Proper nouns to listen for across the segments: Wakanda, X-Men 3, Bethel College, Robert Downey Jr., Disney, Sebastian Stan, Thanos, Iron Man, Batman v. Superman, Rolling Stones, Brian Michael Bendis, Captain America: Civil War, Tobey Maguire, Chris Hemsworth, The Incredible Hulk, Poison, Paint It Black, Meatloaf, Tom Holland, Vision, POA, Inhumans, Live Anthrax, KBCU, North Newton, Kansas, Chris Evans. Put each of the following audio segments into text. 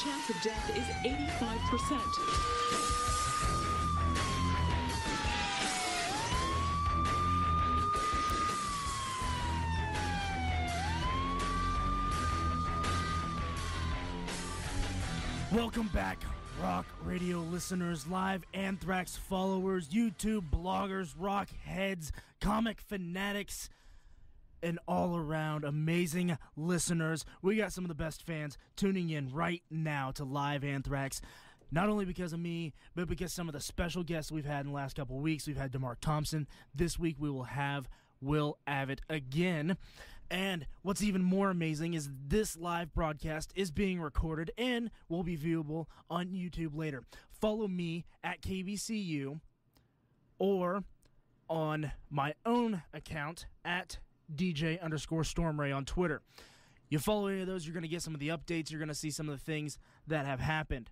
chance of death is 85%. Welcome back, Rock Radio listeners, live Anthrax followers, YouTube bloggers, rock heads, comic fanatics, and all-around amazing listeners. We got some of the best fans tuning in right now to live Anthrax. Not only because of me, but because some of the special guests we've had in the last couple of weeks. We've had DeMarc Thompson. This week we will have Wil Avitt again. And what's even more amazing is this live broadcast is being recorded and will be viewable on YouTube later. Follow me at KBCU or on my own account at DJ_Stormray on Twitter. You follow any of those, you're going to get some of the updates. You're going to see some of the things that have happened.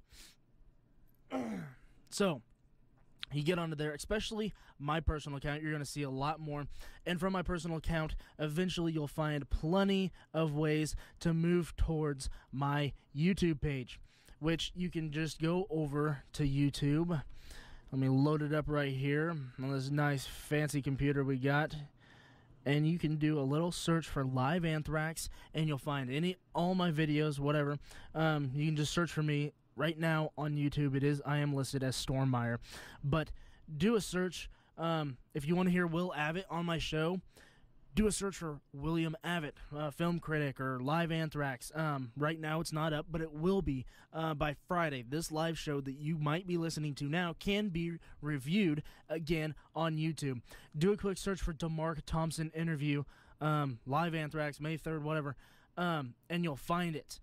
So you get onto there, especially my personal account. You're going to see a lot more. And from my personal account, eventually you'll find plenty of ways to move towards my YouTube page, which you can just go over to YouTube. Let me load it up right here on this nice fancy computer we got. And you can do a little search for Live Anthrax, and you'll find all my videos, whatever. You can just search for me. Right now on YouTube, I am listed as Stormmeyer, but do a search. If you want to hear Wil Avitt on my show, do a search for William Avitt, film critic, or Live Anthrax. Right now it's not up, but it will be by Friday. This live show that you might be listening to now can be reviewed again on YouTube. Do a quick search for DeMarc Thompson interview, Live Anthrax, May 3rd, whatever, and you'll find it.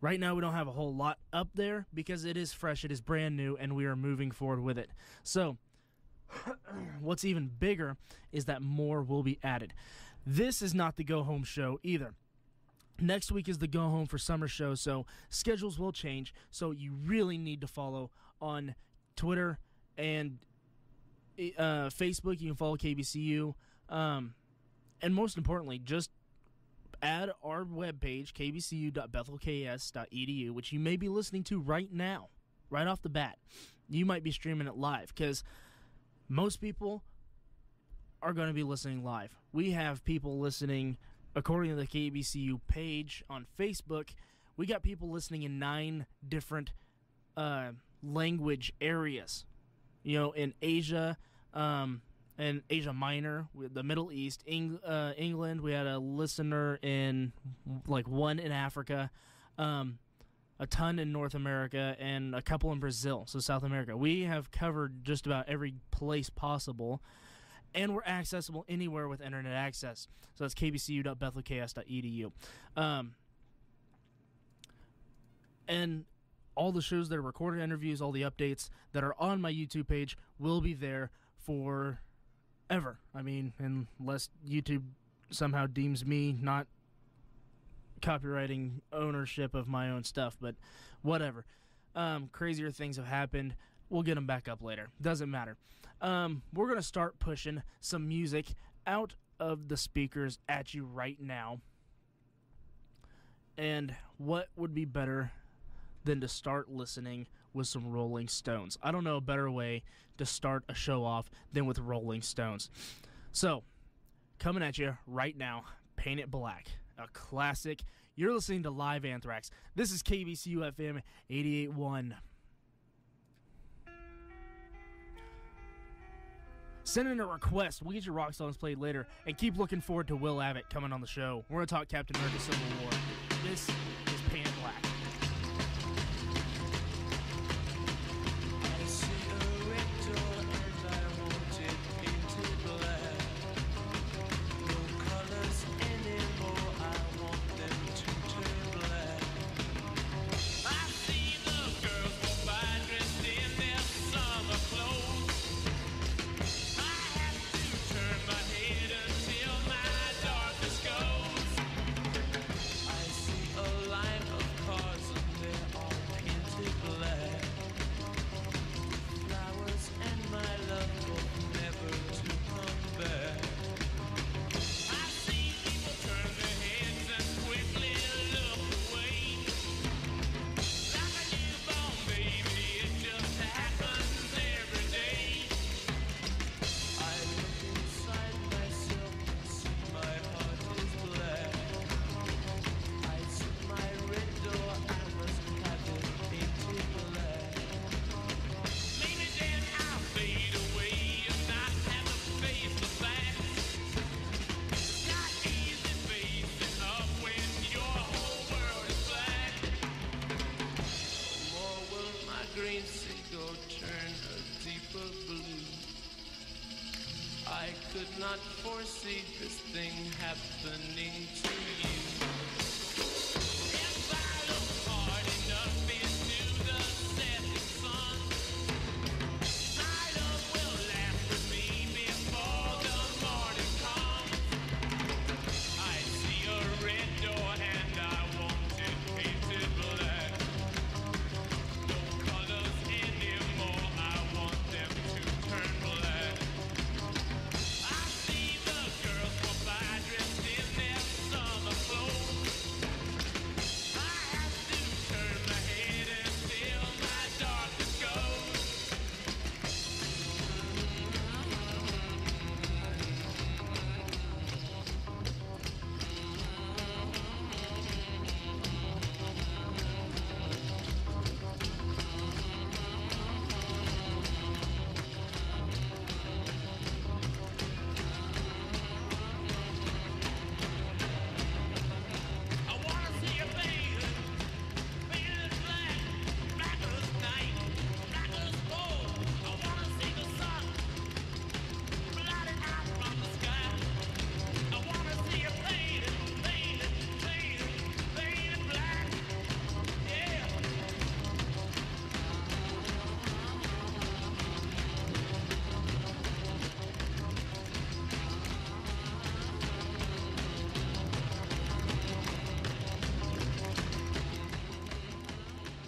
Right now, we don't have a whole lot up there because it is fresh, it is brand new, and we are moving forward with it. So, what's even bigger is that more will be added. This is not the go-home show either. Next week is the go-home for summer show, so schedules will change. So, you really need to follow on Twitter and Facebook. You can follow KBCU. And most importantly, just add our webpage, kbcu.bethelks.edu, which you may be listening to right now, right off the bat. You might be streaming it live because most people are going to be listening live. We have people listening, according to the KBCU page on Facebook, we got people listening in 9 different language areas. You know, in Asia, in Asia Minor, the Middle East, England. We had a listener in, like, one in Africa, a ton in North America, and a couple in Brazil, so South America. We have covered just about every place possible, and we're accessible anywhere with internet access. So that's kbcu.bethelks.edu. And all the shows that are recorded, interviews, all the updates that are on my YouTube page will be there for ever. I mean, unless YouTube somehow deems me not copywriting ownership of my own stuff, but whatever. Crazier things have happened. We'll get them back up later. Doesn't matter. We're going to start pushing some music out of the speakers at you right now. And what would be better than to start listening with some Rolling Stones? I don't know a better way to start a show off than with Rolling Stones. So, coming at you right now, Paint It Black, a classic. You're listening to Live Anthrax. This is KBCU FM 88.1. Send in a request. We'll get your rock songs played later. And keep looking forward to Wil Avitt coming on the show. We're going to talk Captain America: Civil War. This is Paint It Black. Cause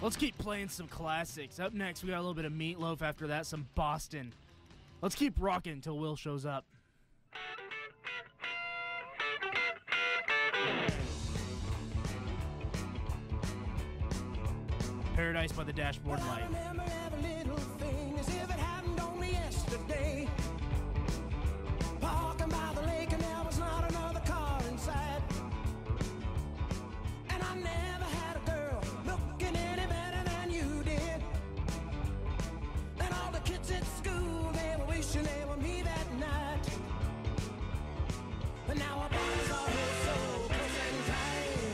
Let's keep playing some classics. Up next, we got a little bit of Meatloaf. After that, some Boston. Let's keep rocking until Will shows up. Paradise by the Dashboard Light. Well, I remember every little thing as if it happened only yesterday. Walking by the lake and there was not another car inside. And I never had a girl looking any better than you did. And all the kids at school, they were wishing they were me that night. But now our bodies are so close and tight.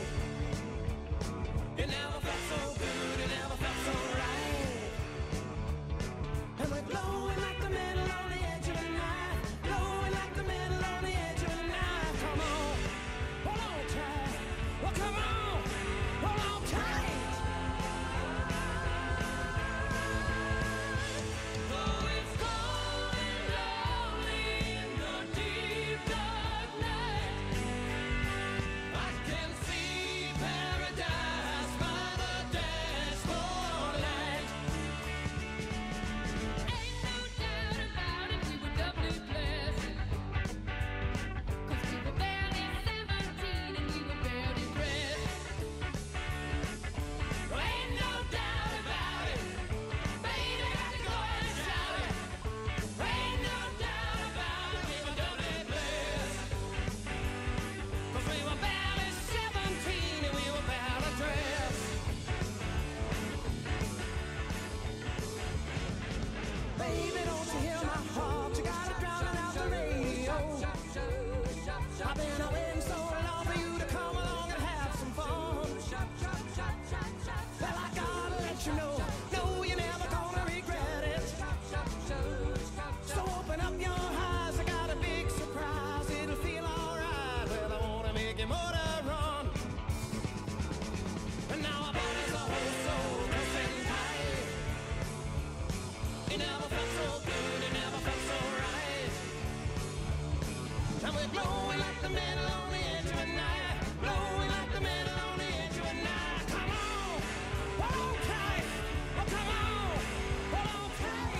It never felt so good, it never felt so right. And we're glowing like the middle on the edge of the night. Glowing like the middle on the edge of the night. Come on, hold on tight. Well, come on, hold on tight. Though it's cold and lonely in the deep dark night, I can see paradise by the dashboard light. Ain't no doubt about it, we were doubly blessed. 'Cause we were barely 17 and we were barely dressed. Ain't no doubt about it, baby, got to go and shout it. Ain't no doubt about it, we were doubly blessed. 'Cause we were barely 17 and we were barely dressed. Baby, don't you hear my heart? You gotta drown it out the radio. I've been waiting so long for you to come along and have some fun. Well, I gotta let you know, no, you're never gonna regret it. So open up your eyes, I got a big surprise. It'll feel alright. Well, I wanna make you motor run. And now our bodies are so close and tight. It never felt so good, it never felt so right. And we're glowing like the middle on the edge of a night. Glowing like the middle on the edge of a night. Come on, hold on tight. Oh, come on, hold on tight.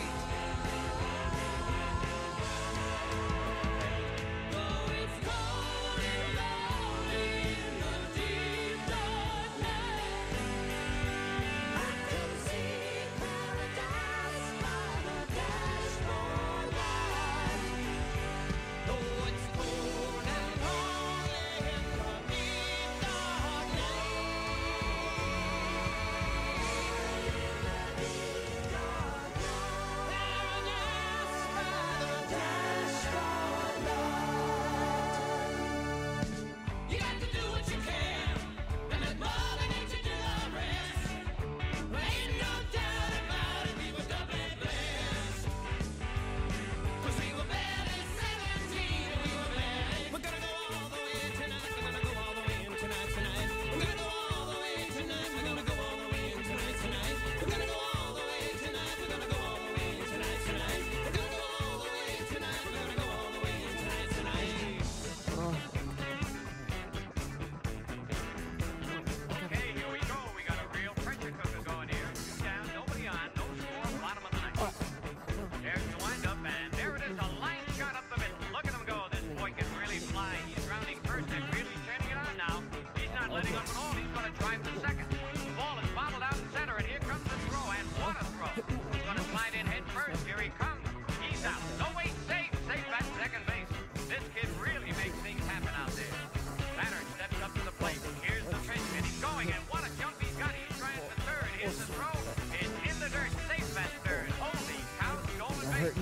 Though it's cold and lonely in the deep dark night, I can see paradise by the dashboard light. Though it's cold and lonely in the deep dark night. Paradise by the dashboard light. You got to do what you can, and let Mother Nature do the rest. Ain't no doubt about it, we were doubly blessed. 'Cause we were barely 17, and we were barely. We're gonna go all the way tonight, we're gonna go all the way in tonight, tonight. We're gonna go all the way in tonight, we're gonna go all the way in tonight, tonight. We're gonna go all the way in tonight, we're gonna go all the way in tonight, tonight. We're gonna go all the way in tonight, we're gonna go all the way in tonight, tonight. Okay, here we go. We got a real pressure cooker going here. Two down, nobody on, no score, bottom of the ninth. There's the windup, and there it is, a line shot up the middle. Look at him go. This boy can really fly. He's rounding first and really turning it on now. He's not letting up at all. He's going to drive the second. The ball is bobbled out center, and here comes the throw, and what a throw. He's going to slide in head first. Here he comes. He's out. No, wait, safe. Safe at second base. This kid really makes things happen out there. Banner steps up to the plate. Here's the pitch, and he's going, and what a jump he's got. He's trying to third. Here's the throw. It's in the dirt. Safe at third. Holy cow, stolen base.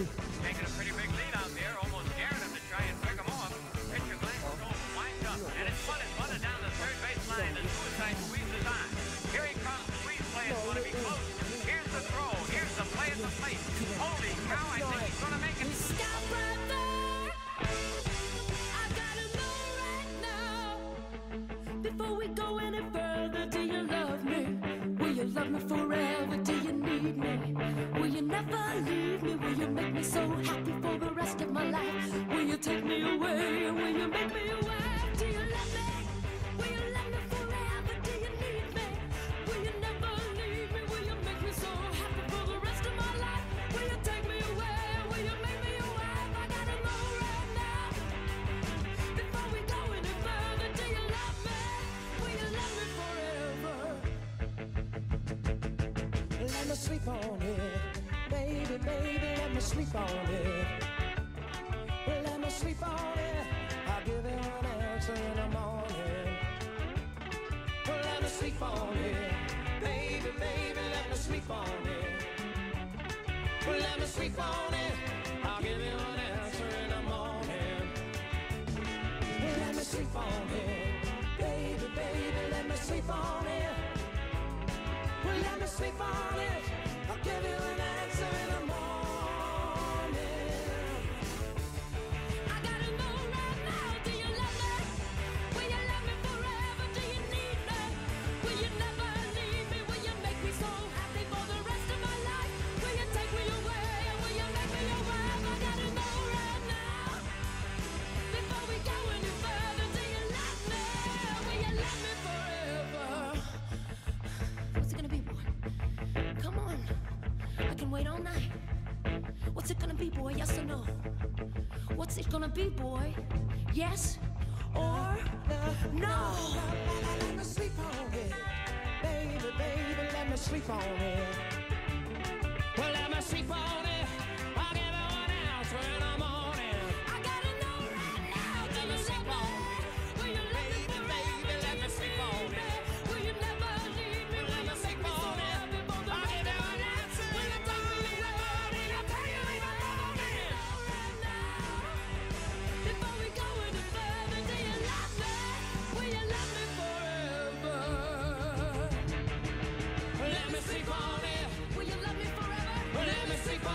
Taking a pretty big lead out there, almost daring him to try and pick him off. Pitcher glances over, winds up, and it's bunted down the third baseline. The suicide squeezes on. Here he comes. Squeeze play is going to be close. Here's the throw. Here's the play at the plate. Holy cow, I think he's going to make it. Stop right there. I gotta know right now. Before we go any further, do you love me? Will you love me forever? Do you need me? Will you never leave me? Will you make me so happy for the rest of my life? Will you take me away? Will you make me away? Do you love me? Will you love me forever? Do you need me? Will you never leave me? me sleep on it. Baby, baby, let me sleep on it. Let me sleep on it. I'll give you an answer in the morning. Let me sleep on it. Baby, baby, let me sleep on it. Let me sleep on it. I'll give you an answer in the morning. Let me sleep on it. Baby, baby, let me sleep on it. Well, let me sleep on it. I'll give you an answer in the morning. I gotta know right now, do you love me? Will you love me forever? Do you need me? Will you never leave me? Will you make me so happy for the rest of my life? Will you take me away? Will you make me your wife? I gotta know right now, before we go any further. Do you love me? Will you love me forever? Come on, I can wait all night. What's it gonna be, boy? Yes or no? What's it gonna be, boy? Yes or no? Let me sleep on it. Baby, baby, let me sleep on it. Well, let me sleep on it. I'll give it one ounce when I'm on it. I gotta know right now. Do you love me? Will you love me forever? Baby, let me sleep on it. Will you never leave me? Let me sleep on it. Sleep on it. Will you love me forever? Let me sleep on it.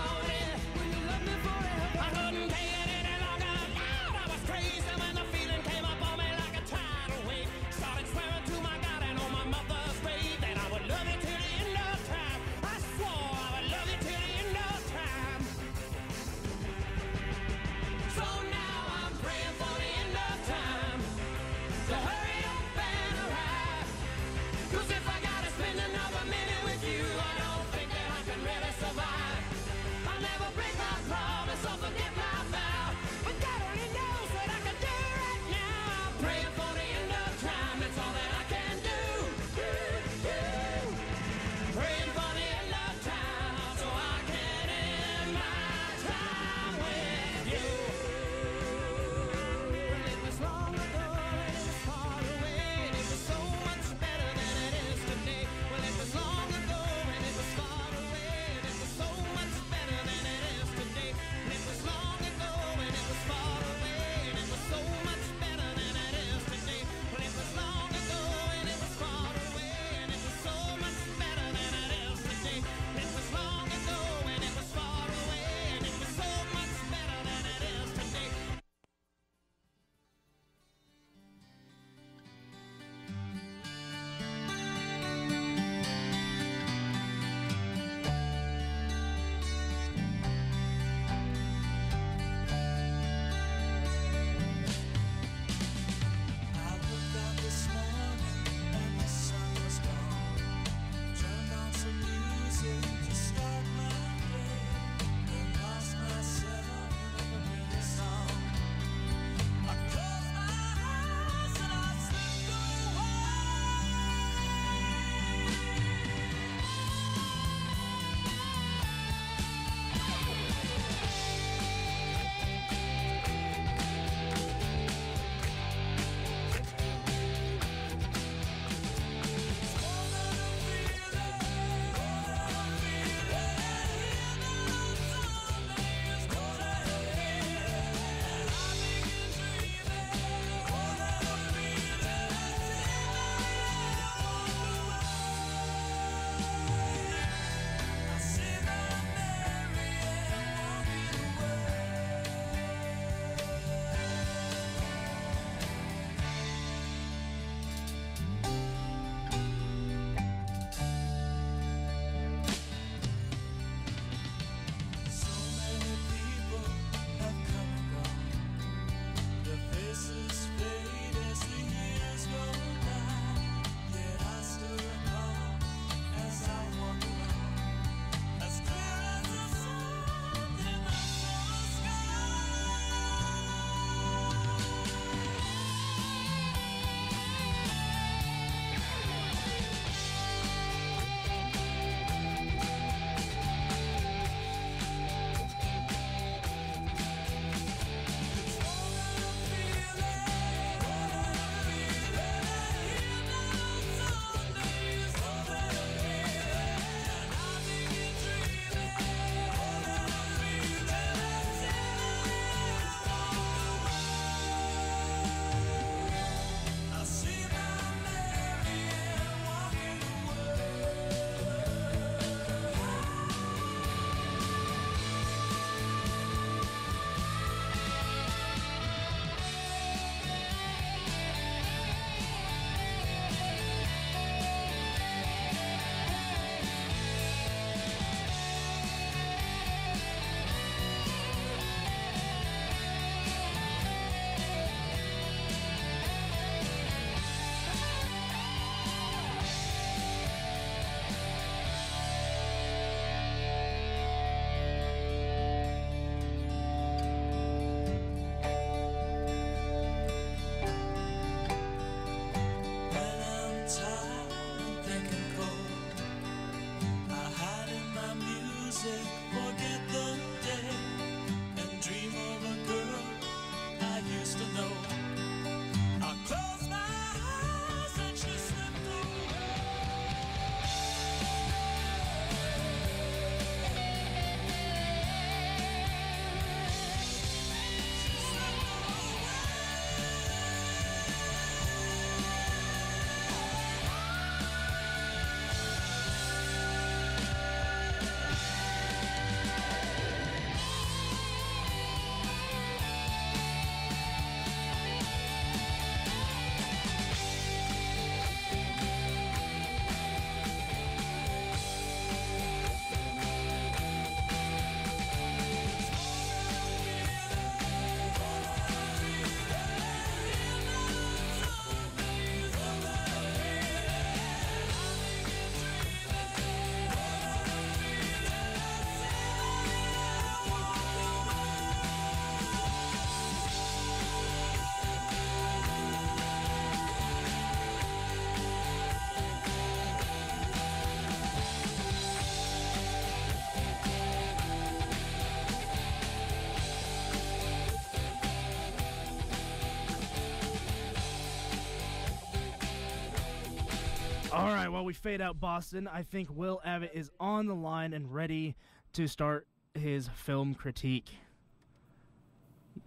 Alright, while we fade out Boston, I think Wil Avitt is on the line and ready to start his film critique.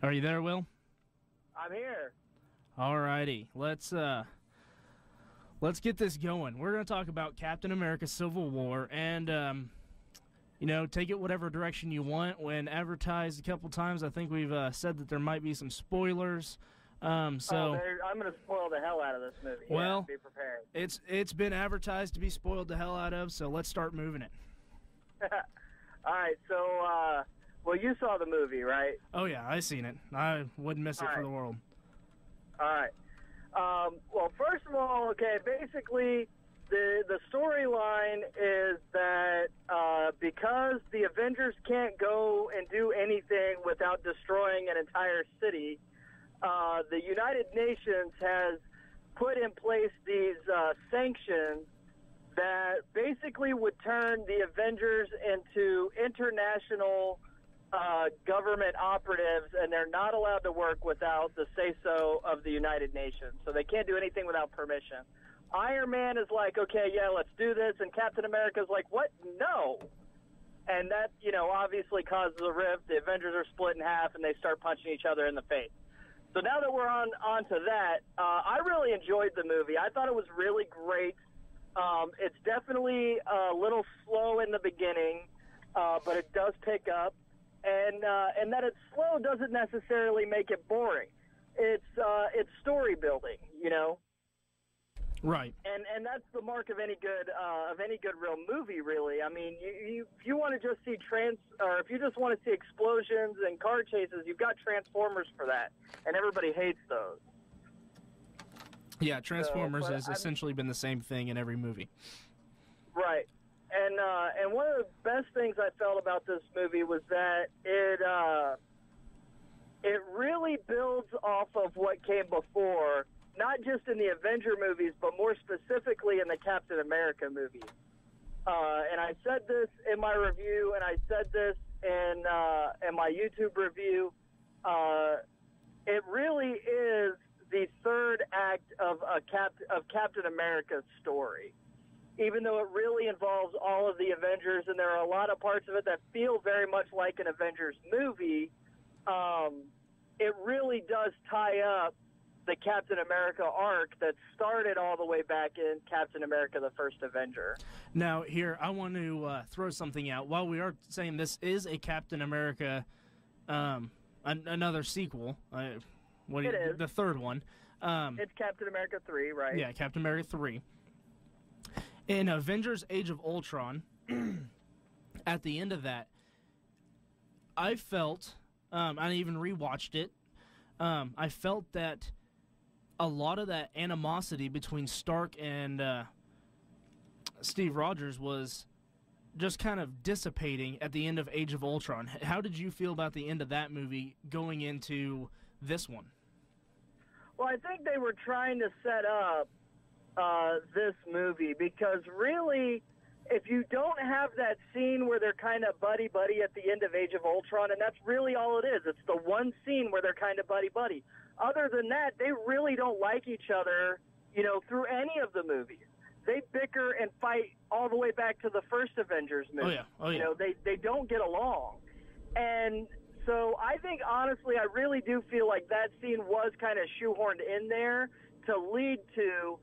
Are you there, Will? I'm here. Alrighty, let's get this going. We're going to talk about Captain America: Civil War, and you know, take it whatever direction you want. When advertised a couple times, I think we've said that there might be some spoilers. I'm going to spoil the hell out of this movie. Well, be prepared. It's been advertised to be spoiled the hell out of, so let's start moving it. All right, so well, you saw the movie, right? Oh yeah, I seen it. I wouldn't miss it for the world. All right. Well, first of all, okay, basically the storyline is that because the Avengers can't go and do anything without destroying an entire city, the United Nations has put in place these sanctions that basically would turn the Avengers into international government operatives, and they're not allowed to work without the say-so of the United Nations. So they can't do anything without permission. Iron Man is like, okay, yeah, let's do this. And Captain America's like, what? No. And that, you know, obviously causes a rift. The Avengers are split in half, and they start punching each other in the face. So now that we're on to that, I really enjoyed the movie. I thought it was really great. It's definitely a little slow in the beginning, but it does pick up. And that it's slow doesn't necessarily make it boring. It's story building, you know. Right. And that's the mark of any good real movie, really. I mean, if you want to just see if you just want to see explosions and car chases, you've got Transformers for that, and everybody hates those. Yeah, Transformers has essentially been the same thing in every movie. Right. And one of the best things I felt about this movie was that it really builds off of what came before, not just in the Avenger movies, but more specifically in the Captain America movies. And I said this in my review, and I said this in my YouTube review. It really is the third act of Captain America's story. Even though it really involves all of the Avengers, and there are a lot of parts of it that feel very much like an Avengers movie, it really does tie up the Captain America arc that started all the way back in Captain America: The First Avenger. Now, here, I want to throw something out. While we are saying this is a Captain America, another sequel, it is. The third one. It's Captain America 3, right? Yeah, Captain America 3. In Avengers: Age of Ultron, at the end of that, I felt, I even rewatched it, I felt that a lot of that animosity between Stark and Steve Rogers was just kind of dissipating at the end of Age of Ultron. How did you feel about the end of that movie going into this one? Well, I think they were trying to set up this movie, because really, if you don't have that scene where they're kind of buddy-buddy at the end of Age of Ultron, and that's really all it is, it's the one scene where they're kind of buddy-buddy. Other than that, they really don't like each other, you know, through any of the movies. They bicker and fight all the way back to the first Avengers movie. Oh, yeah. Oh, yeah. You know, they don't get along. And so I think, honestly, I really do feel like that scene was kind of shoehorned in there to lead to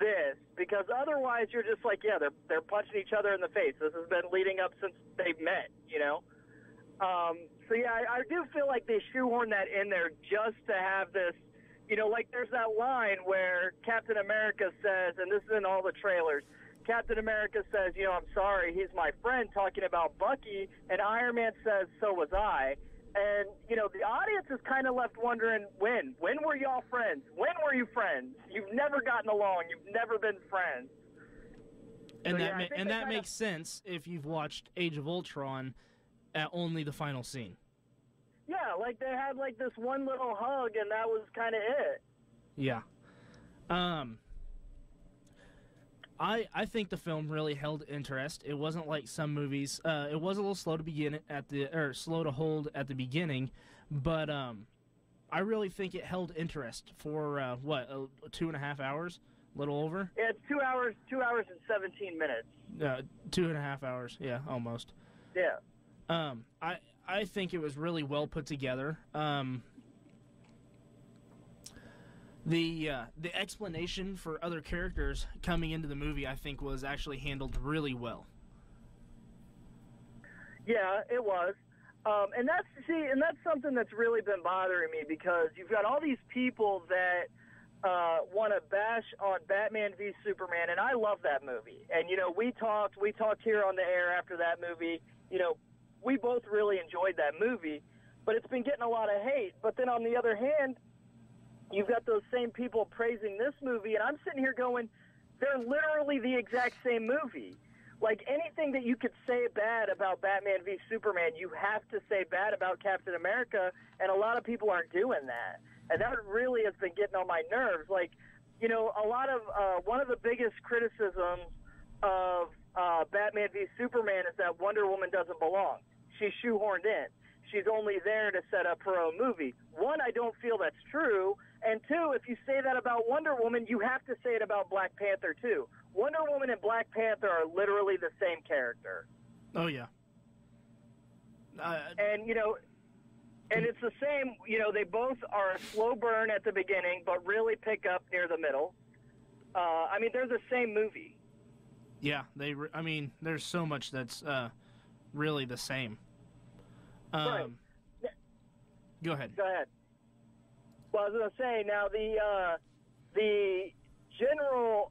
this, because otherwise you're just like, yeah, they're punching each other in the face. This has been leading up since they've met, you know. So yeah, I do feel like they shoehorned that in there just to have this, you know, like there's that line where Captain America says, and this is in all the trailers, Captain America says, you know, I'm sorry, he's my friend, talking about Bucky, and Iron Man says, so was I. And, you know, the audience is kind of left wondering, when were y'all friends? When were you friends? You've never gotten along. You've never been friends. And that makes sense if you've watched Age of Ultron at only the final scene. Yeah, like they had like this one little hug, and that was kind of it. Yeah. I think the film really held interest. It wasn't like some movies. It was a little slow to begin at the slow to hold at the beginning, but I really think it held interest for 2.5 hours. A little over? Yeah, it's 2 hours, 2 hours and 17 minutes. 2.5 hours, yeah, almost. Yeah. I think it was really well put together. The explanation for other characters coming into the movie, I think, was actually handled really well. Yeah, it was. And that's, see, and that's something that's really been bothering me, because you've got all these people that want to bash on Batman v. Superman, and I love that movie. And, you know, we talked here on the air after that movie. You know, we both really enjoyed that movie, but it's been getting a lot of hate. But then on the other hand, you've got those same people praising this movie, and I'm sitting here going, they're literally the exact same movie. Like, anything that you could say bad about Batman v. Superman, you have to say bad about Captain America, and a lot of people aren't doing that. And that really has been getting on my nerves. Like, you know, a lot of, one of the biggest criticisms of Batman v. Superman is that Wonder Woman doesn't belong. She's shoehorned in. She's only there to set up her own movie. One, I don't feel that's true. And two, if you say that about Wonder Woman, you have to say it about Black Panther, too. Wonder Woman and Black Panther are literally the same character. Oh, yeah. And, you know, and it's the same, you know, they both are a slow burn at the beginning, but really pick up near the middle. I mean, they're the same movie. Yeah, they. I mean, there's so much that's really the same. Right. Go ahead. Go ahead. Well, I was going to say, now the general,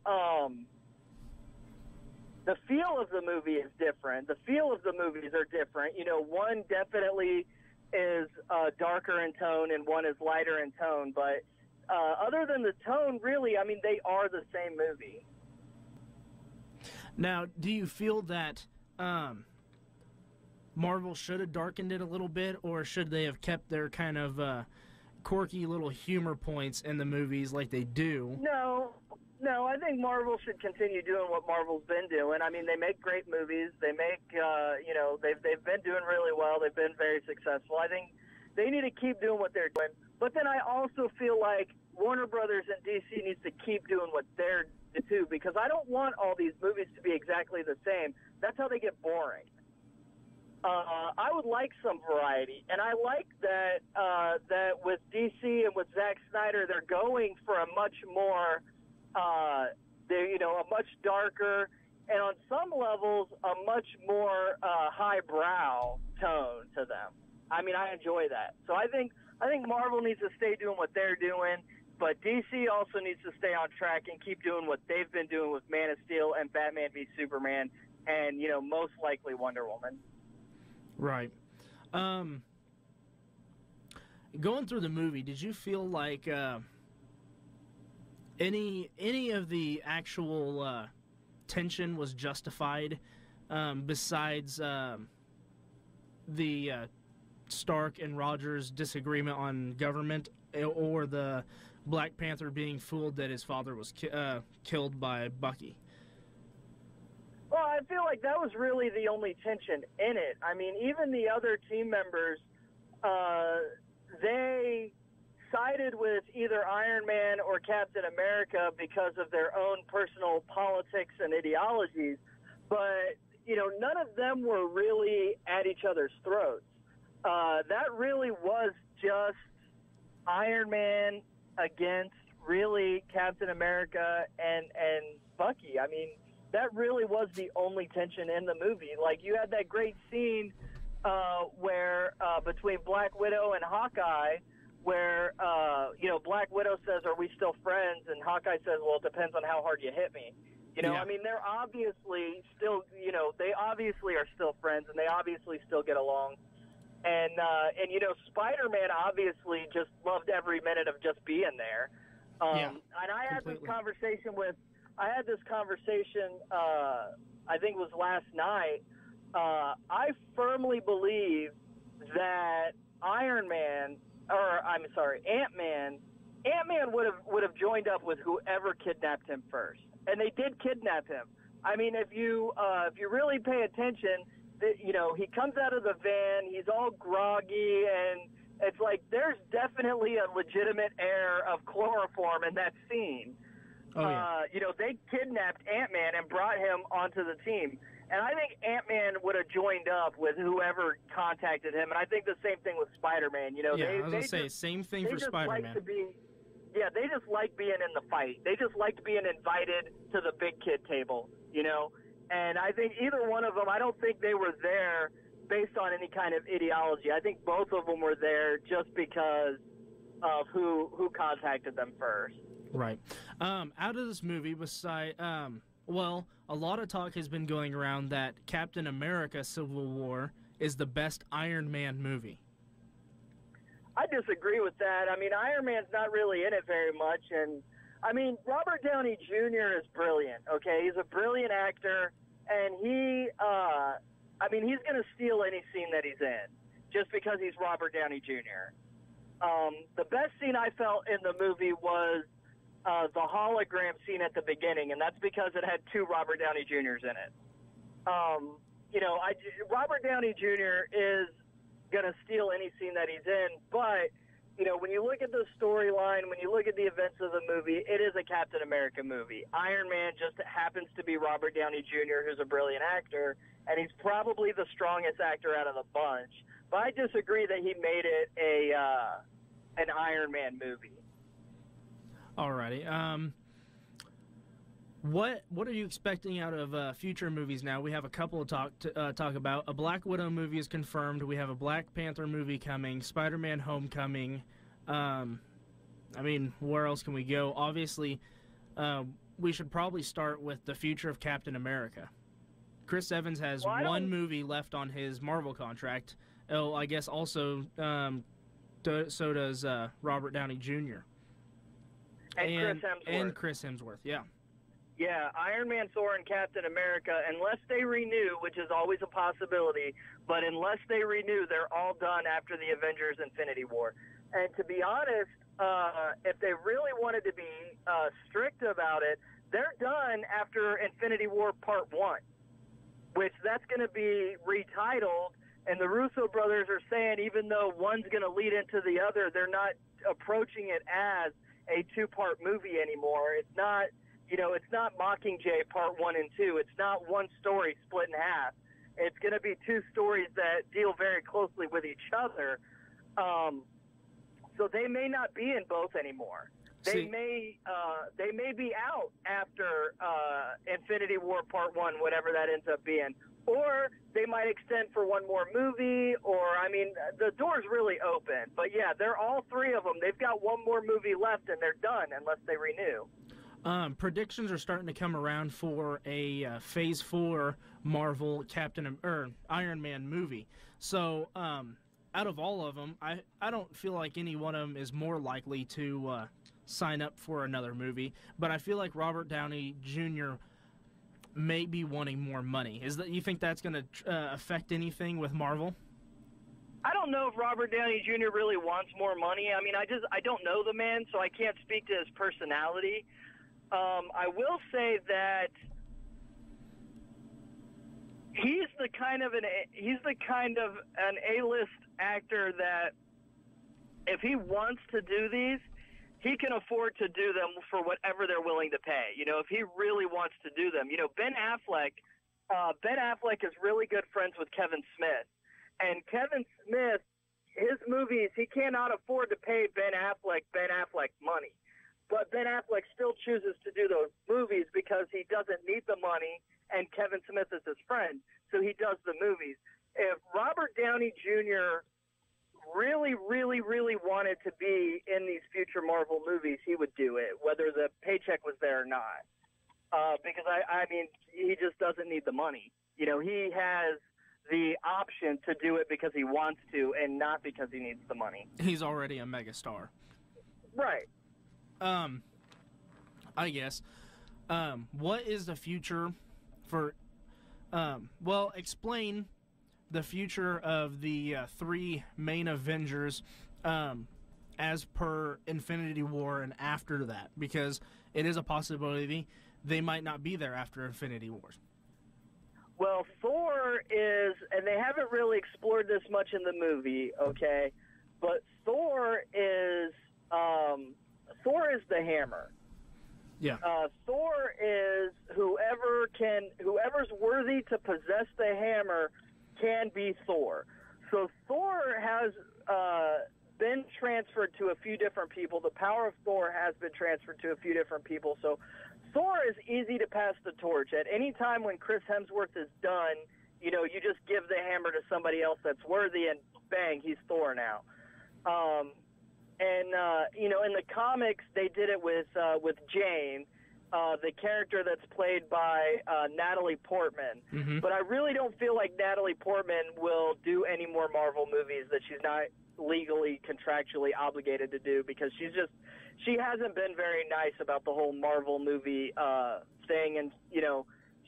the feel of the movie is different. The feel of the movies are different. You know, one definitely is darker in tone and one is lighter in tone. But other than the tone, really, I mean, they are the same movie. Now, do you feel that Marvel should have darkened it a little bit, or should they have kept their kind of... quirky little humor points in the movies like they do? No, I think Marvel should continue doing what Marvel's been doing. I mean, they make great movies. They make, you know, they've been doing really well. They've been very successful. I think they need to keep doing what they're doing. But then I also feel like Warner Brothers and DC needs to keep doing what they're doing, too, because I don't want all these movies to be exactly the same. That's how they get boring. I would like some variety, and I like that that with DC and with Zack Snyder, they're going for a much more, you know, a much darker, and on some levels, a much more highbrow tone to them. I mean, I enjoy that. So I think Marvel needs to stay doing what they're doing, but DC also needs to stay on track and keep doing what they've been doing with Man of Steel and Batman v Superman, and, you know, most likely Wonder Woman. Right. Going through the movie, did you feel like any of the actual tension was justified, besides the Stark and Rogers disagreement on government, or the Black Panther being fooled that his father was killed by Bucky? Well, I feel like that was really the only tension in it. I mean, even the other team members, they sided with either Iron Man or Captain America because of their own personal politics and ideologies. But, you know, none of them were really at each other's throats. That really was just Iron Man against, really, Captain America and Bucky. I mean... that really was the only tension in the movie. Like, you had that great scene where between Black Widow and Hawkeye, where, you know, Black Widow says, "Are we still friends?" And Hawkeye says, "Well, it depends on how hard you hit me." You know, yeah. I mean, they're obviously still, you know, they obviously are still friends, and they obviously still get along. And you know, Spider-Man obviously just loved every minute of just being there. Yeah, and I had this conversation with, I think it was last night. I firmly believe that Ant-Man would have joined up with whoever kidnapped him first, and they did kidnap him. I mean, if you really pay attention, you know, he comes out of the van, he's all groggy, and it's like there's definitely a legitimate air of chloroform in that scene. Oh, yeah. They kidnapped Ant-Man and brought him onto the team. And I think Ant-Man would have joined up with whoever contacted him. And I think the same thing with Spider-Man. Same thing for Spider-Man. They just like being in the fight. They just liked being invited to the big kid table, And I think either one of them, I don't think they were there based on any kind of ideology. I think both of them were there just because of who contacted them first. Right. Out of this movie, a lot of talk has been going around that Captain America: Civil War is the best Iron Man movie. I disagree with that. I mean, Iron Man's not really in it very much. And, I mean, Robert Downey Jr. is brilliant, okay? He's a brilliant actor, and he's going to steal any scene that he's in just because he's Robert Downey Jr. The best scene I felt in the movie was the hologram scene at the beginning, and that's because it had two Robert Downey Jr.'s in it. Robert Downey Jr. is going to steal any scene that he's in, but, when you look at the storyline, when you look at the events of the movie, it is a Captain America movie. Iron Man just happens to be Robert Downey Jr., who's a brilliant actor, and he's probably the strongest actor out of the bunch. But I disagree that he made it an Iron Man movie. Alrighty. What are you expecting out of future movies now? We have a couple to talk about. A Black Widow movie is confirmed. We have a Black Panther movie coming. Spider-Man: Homecoming. Where else can we go? Obviously, we should probably start with the future of Captain America. Chris Evans has one movie left on his Marvel contract. Oh, I guess also so does Robert Downey Jr. And Chris Hemsworth. Yeah. Yeah, Iron Man, Thor, and Captain America, unless they renew, which is always a possibility, but unless they renew, they're all done after the Avengers: Infinity War. And to be honest, if they really wanted to be strict about it, they're done after Infinity War Part 1, which that's going to be retitled, and the Russo brothers are saying even though one's going to lead into the other, they're not approaching it as a two-part movie anymore. It's not, it's not Mockingjay Part 1 and 2. It's not one story split in half. It's going to be two stories that deal very closely with each other. So they may not be in both anymore. They may be out after Infinity War Part 1, whatever that ends up being. Or they might extend for one more movie, the door's really open. But, yeah, they're all three of them. They've got one more movie left, and they're done unless they renew. Predictions are starting to come around for a Phase 4 Marvel Iron Man movie. So out of all of them, I don't feel like any one of them is more likely to sign up for another movie. But I feel like Robert Downey Jr., maybe wanting more money. You think that's going to affect anything with Marvel? I don't know if Robert Downey Jr. really wants more money. I don't know the man, so I can't speak to his personality. I will say that he's the kind of an A-list actor that if he wants to do these, he can afford to do them for whatever they're willing to pay. If he really wants to do them, Ben Affleck is really good friends with Kevin Smith, and Kevin Smith, his movies, he cannot afford to pay Ben Affleck money, but Ben Affleck still chooses to do those movies because he doesn't need the money, and Kevin Smith is his friend, so he does the movies. If Robert Downey Jr. really, really, really wanted to be in these future Marvel movies, he would do it, whether the paycheck was there or not. Because, he just doesn't need the money. He has the option to do it because he wants to and not because he needs the money. He's already a megastar. Right. I guess. What is the future for... explain... the future of the three main Avengers as per Infinity War and after that, because it is a possibility they might not be there after Infinity Wars. Well, Thor is, and they haven't really explored this much in the movie, okay, but Thor is the hammer. Yeah. Thor is whoever's worthy to possess the hammer can be Thor. So Thor has been transferred to a few different people. The power of Thor has been transferred to a few different people. So Thor is easy to pass the torch. At any time when Chris Hemsworth is done, you know, you just give the hammer to somebody else that's worthy, and bang, he's Thor now. You know, in the comics, they did it with Jane, the character that's played by Natalie Portman. Mm-hmm. But I really don't feel like Natalie Portman will do any more Marvel movies that she's not legally, contractually obligated to do, because she hasn't been very nice about the whole Marvel movie thing. And, you know,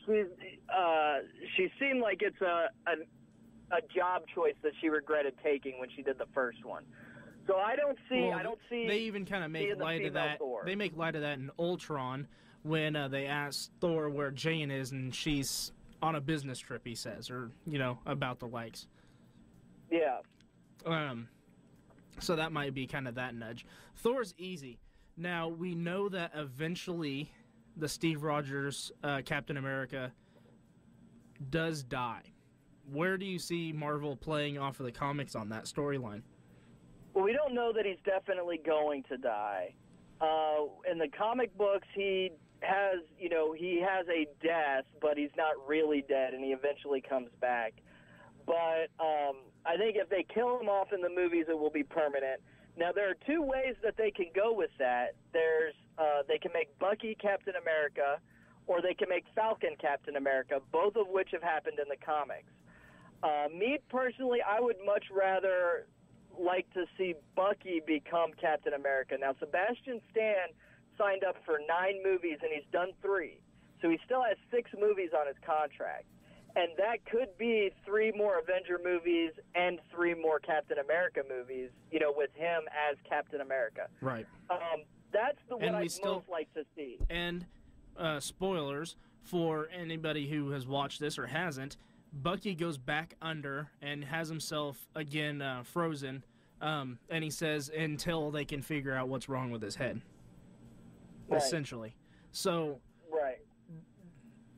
she seemed like it's a job choice that she regretted taking when she did the first one. So I don't see. Well, I don't see. They even kind of make light of that. Thor. They make light of that in Ultron when they ask Thor where Jane is, and she's on a business trip. He says, or you know, about the likes. Yeah. So that might be kind of that nudge. Thor's easy. Now we know that eventually, the Steve Rogers Captain America does die. Where do you see Marvel playing off of the comics on that storyline? Well, we don't know that he's definitely going to die. In the comic books, he has a death, but he's not really dead, and he eventually comes back. But I think if they kill him off in the movies, it will be permanent. Now, there are two ways that they can go with that. There's they can make Bucky Captain America, or they can make Falcon Captain America, both of which have happened in the comics. Me, personally, I would much rather like to see Bucky become Captain America. Now, Sebastian Stan signed up for 9 movies, and he's done 3. So he still has 6 movies on his contract. And that could be 3 more Avenger movies and 3 more Captain America movies, you know, with him as Captain America. Right. That's the one I'd most like to see. And spoilers for anybody who has watched this or hasn't, Bucky goes back under and has himself again frozen, and he says until they can figure out what's wrong with his head, right. Essentially. So right,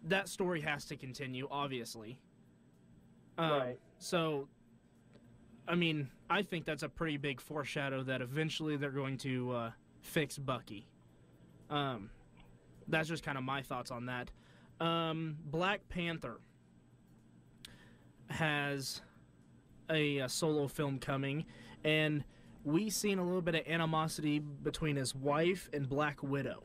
that story has to continue, obviously. Right. So, I mean, I think that's a pretty big foreshadow that eventually they're going to fix Bucky. That's just kind of my thoughts on that. Black Panther has a solo film coming, and we seen a little bit of animosity between his wife and Black Widow.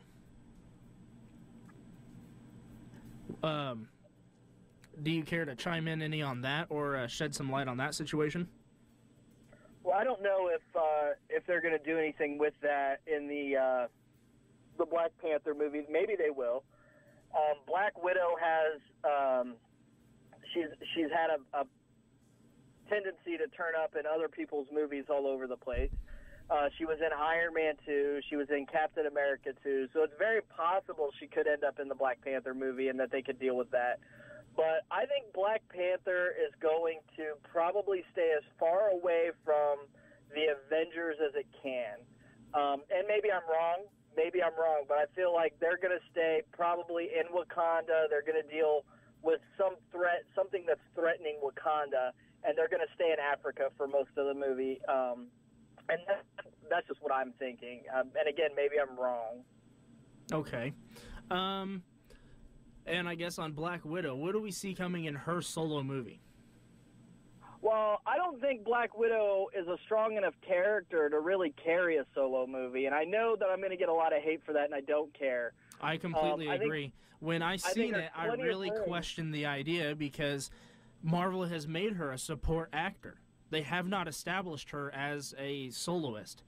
Do you care to chime in any on that, or shed some light on that situation? Well, I don't know if they're going to do anything with that in the Black Panther movies. Maybe they will. Black Widow has She's had a tendency to turn up in other people's movies all over the place. She was in Iron Man 2. She was in Captain America 2. So it's very possible she could end up in the Black Panther movie and that they could deal with that. But I think Black Panther is going to probably stay as far away from the Avengers as it can. And maybe I'm wrong. Maybe I'm wrong. But I feel like they're going to stay probably in Wakanda. They're going to deal with some threat, something that's threatening Wakanda, and they're going to stay in Africa for most of the movie. And that's just what I'm thinking. And again, maybe I'm wrong. Okay. And I guess on Black Widow, what do we see coming in her solo movie? Well, I don't think Black Widow is a strong enough character to really carry a solo movie, and I know that I'm going to get a lot of hate for that, and I don't care. I completely agree. When I seen it, I really questioned the idea because Marvel has made her a support actor. They have not established her as a soloist.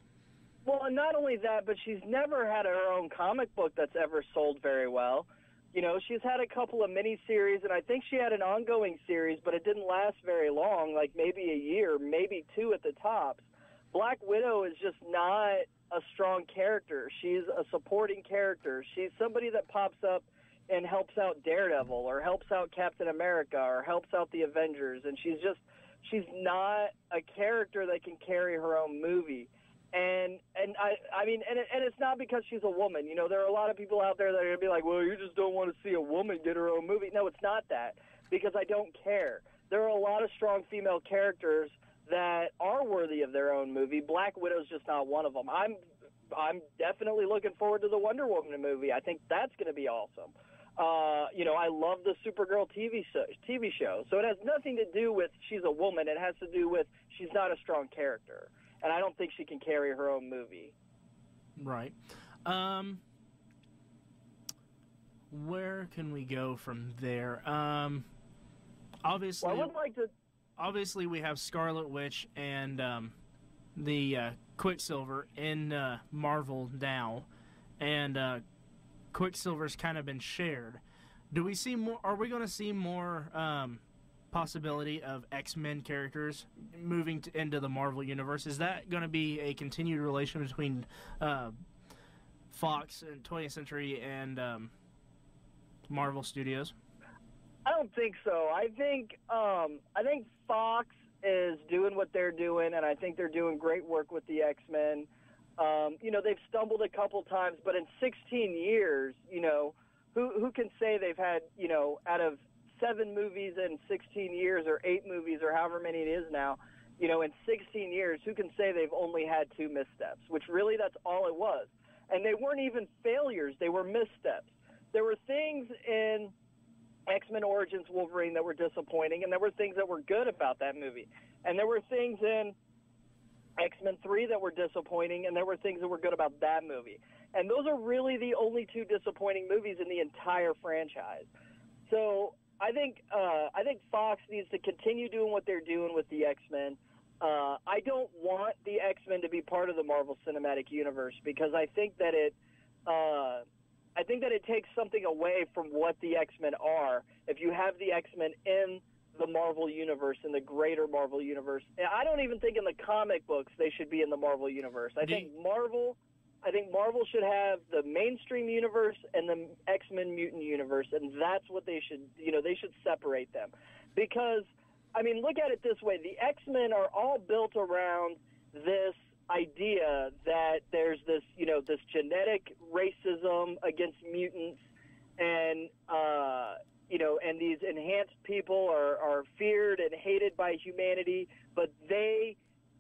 Well, and not only that, but she's never had her own comic book that's ever sold very well. You know, she's had a couple of miniseries, and I think she had an ongoing series, but it didn't last very long, like maybe a year, maybe 2 at the tops. Black Widow is just not a strong character. She's a supporting character. She's somebody that pops up and helps out Daredevil or helps out Captain America or helps out the Avengers, and she's not a character that can carry her own movie. And it's not because she's a woman. You know, there are a lot of people out there that are going to be like, well, you just don't want to see a woman get her own movie. No, it's not that, because I don't care. There are a lot of strong female characters that are worthy of their own movie. Black Widow's just not one of them. I'm definitely looking forward to the Wonder Woman movie. I think that's going to be awesome. You know, I love the Supergirl TV show. So it has nothing to do with she's a woman. It has to do with she's not a strong character. And I don't think she can carry her own movie. Right. Where can we go from there? Obviously, well, I would like to... Obviously, we have Scarlet Witch and the Quicksilver in Marvel now, and Quicksilver's kind of been shared. Do we see more? Are we going to see more possibility of X-Men characters moving into the Marvel universe? Is that going to be a continued relation between Fox and 20th Century and Marvel Studios? I don't think so. I think Fox is doing what they're doing, and I think they're doing great work with the X-Men. You know, they've stumbled a couple times, but in 16 years, you know, who can say they've had, you know, out of 7 movies in 16 years or 8 movies or however many it is now, you know, in 16 years, who can say they've only had 2 missteps, which really that's all it was. And they weren't even failures. They were missteps. There were things in X-Men Origins Wolverine that were disappointing, and there were things that were good about that movie. And there were things in X-Men 3 that were disappointing, and there were things that were good about that movie. And those are really the only 2 disappointing movies in the entire franchise. So I think Fox needs to continue doing what they're doing with the X-Men. I don't want the X-Men to be part of the Marvel Cinematic Universe, because I think that it takes something away from what the X-Men are if you have the X-Men in the Marvel Universe, in the greater Marvel Universe. I don't even think in the comic books they should be in the Marvel Universe. I think Marvel should have the mainstream universe and the X-Men mutant universe, and that's what they should, you know, they should separate them. Because, I mean, look at it this way. The X-Men are all built around this idea that there's this, you know, this genetic racism against mutants, and you know, and these enhanced people are feared and hated by humanity, but they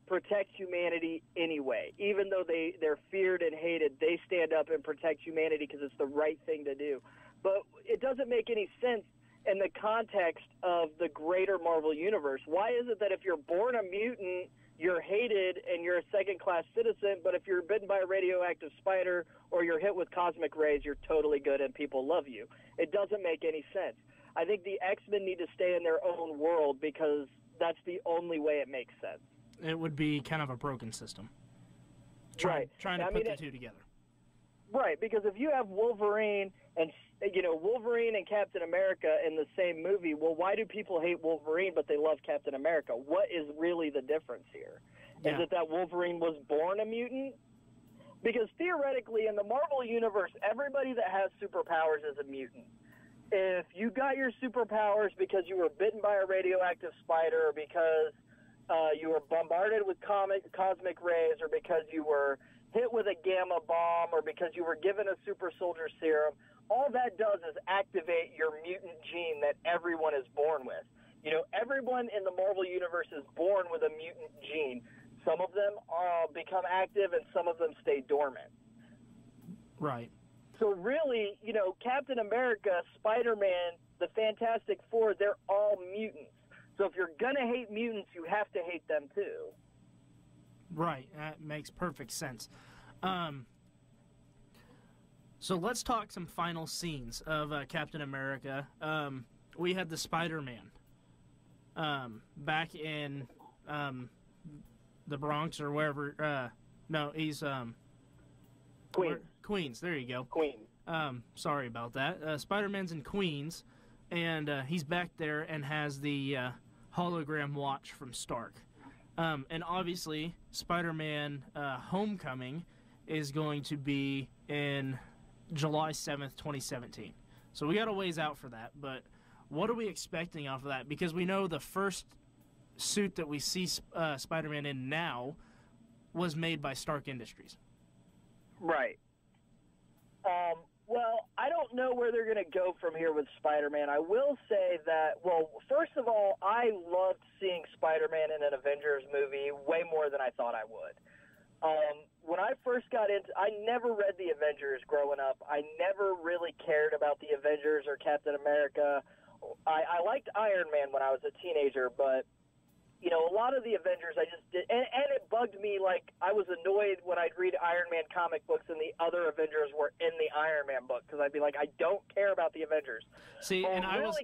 protect humanity anyway. Even though they're feared and hated, they stand up and protect humanity because it's the right thing to do. But it doesn't make any sense in the context of the greater Marvel universe. Why is it that if you're born a mutant, you're hated and you're a second-class citizen, but if you're bitten by a radioactive spider or you're hit with cosmic rays, you're totally good and people love you? It doesn't make any sense. I think the X-Men need to stay in their own world because that's the only way it makes sense. It would be kind of a broken system. Trying to put the two together. Right, because if you have Wolverine and, you know, Wolverine and Captain America in the same movie, well, why do people hate Wolverine but they love Captain America? What is really the difference here? Yeah. Is it that Wolverine was born a mutant? Because theoretically, in the Marvel Universe, everybody that has superpowers is a mutant. If you got your superpowers because you were bitten by a radioactive spider, or because you were bombarded with cosmic rays, or because you were hit with a gamma bomb, or because you were given a super soldier serum, all that does is activate your mutant gene that everyone is born with. You know, everyone in the Marvel Universe is born with a mutant gene. Some of them become active and some of them stay dormant. Right. So really, you know, Captain America, Spider-Man, the Fantastic Four, they're all mutants. So if you're going to hate mutants, you have to hate them too. Right, that makes perfect sense. So let's talk some final scenes of Captain America. We had the Spider-Man back in the Bronx or wherever. No, he's Queens. Queens, there you go. Queens. Sorry about that. Spider-Man's in Queens, and he's back there and has the hologram watch from Stark. And obviously, Spider-Man Homecoming is going to be in July 7th, 2017. So we got a ways out for that, but what are we expecting off of that? Because we know the first suit that we see Spider-Man in now was made by Stark Industries. Right. Well, I don't know where they're going to go from here with Spider-Man. I will say that, well, first of all, I loved seeing Spider-Man in an Avengers movie way more than I thought I would. When I first got into, I never read the Avengers growing up. I never really cared about the Avengers or Captain America. I liked Iron Man when I was a teenager, but, you know, a lot of the Avengers I just did, and it bugged me, like, I was annoyed when I'd read Iron Man comic books and the other Avengers were in the Iron Man book, because I'd be like, I don't care about the Avengers. See, and I was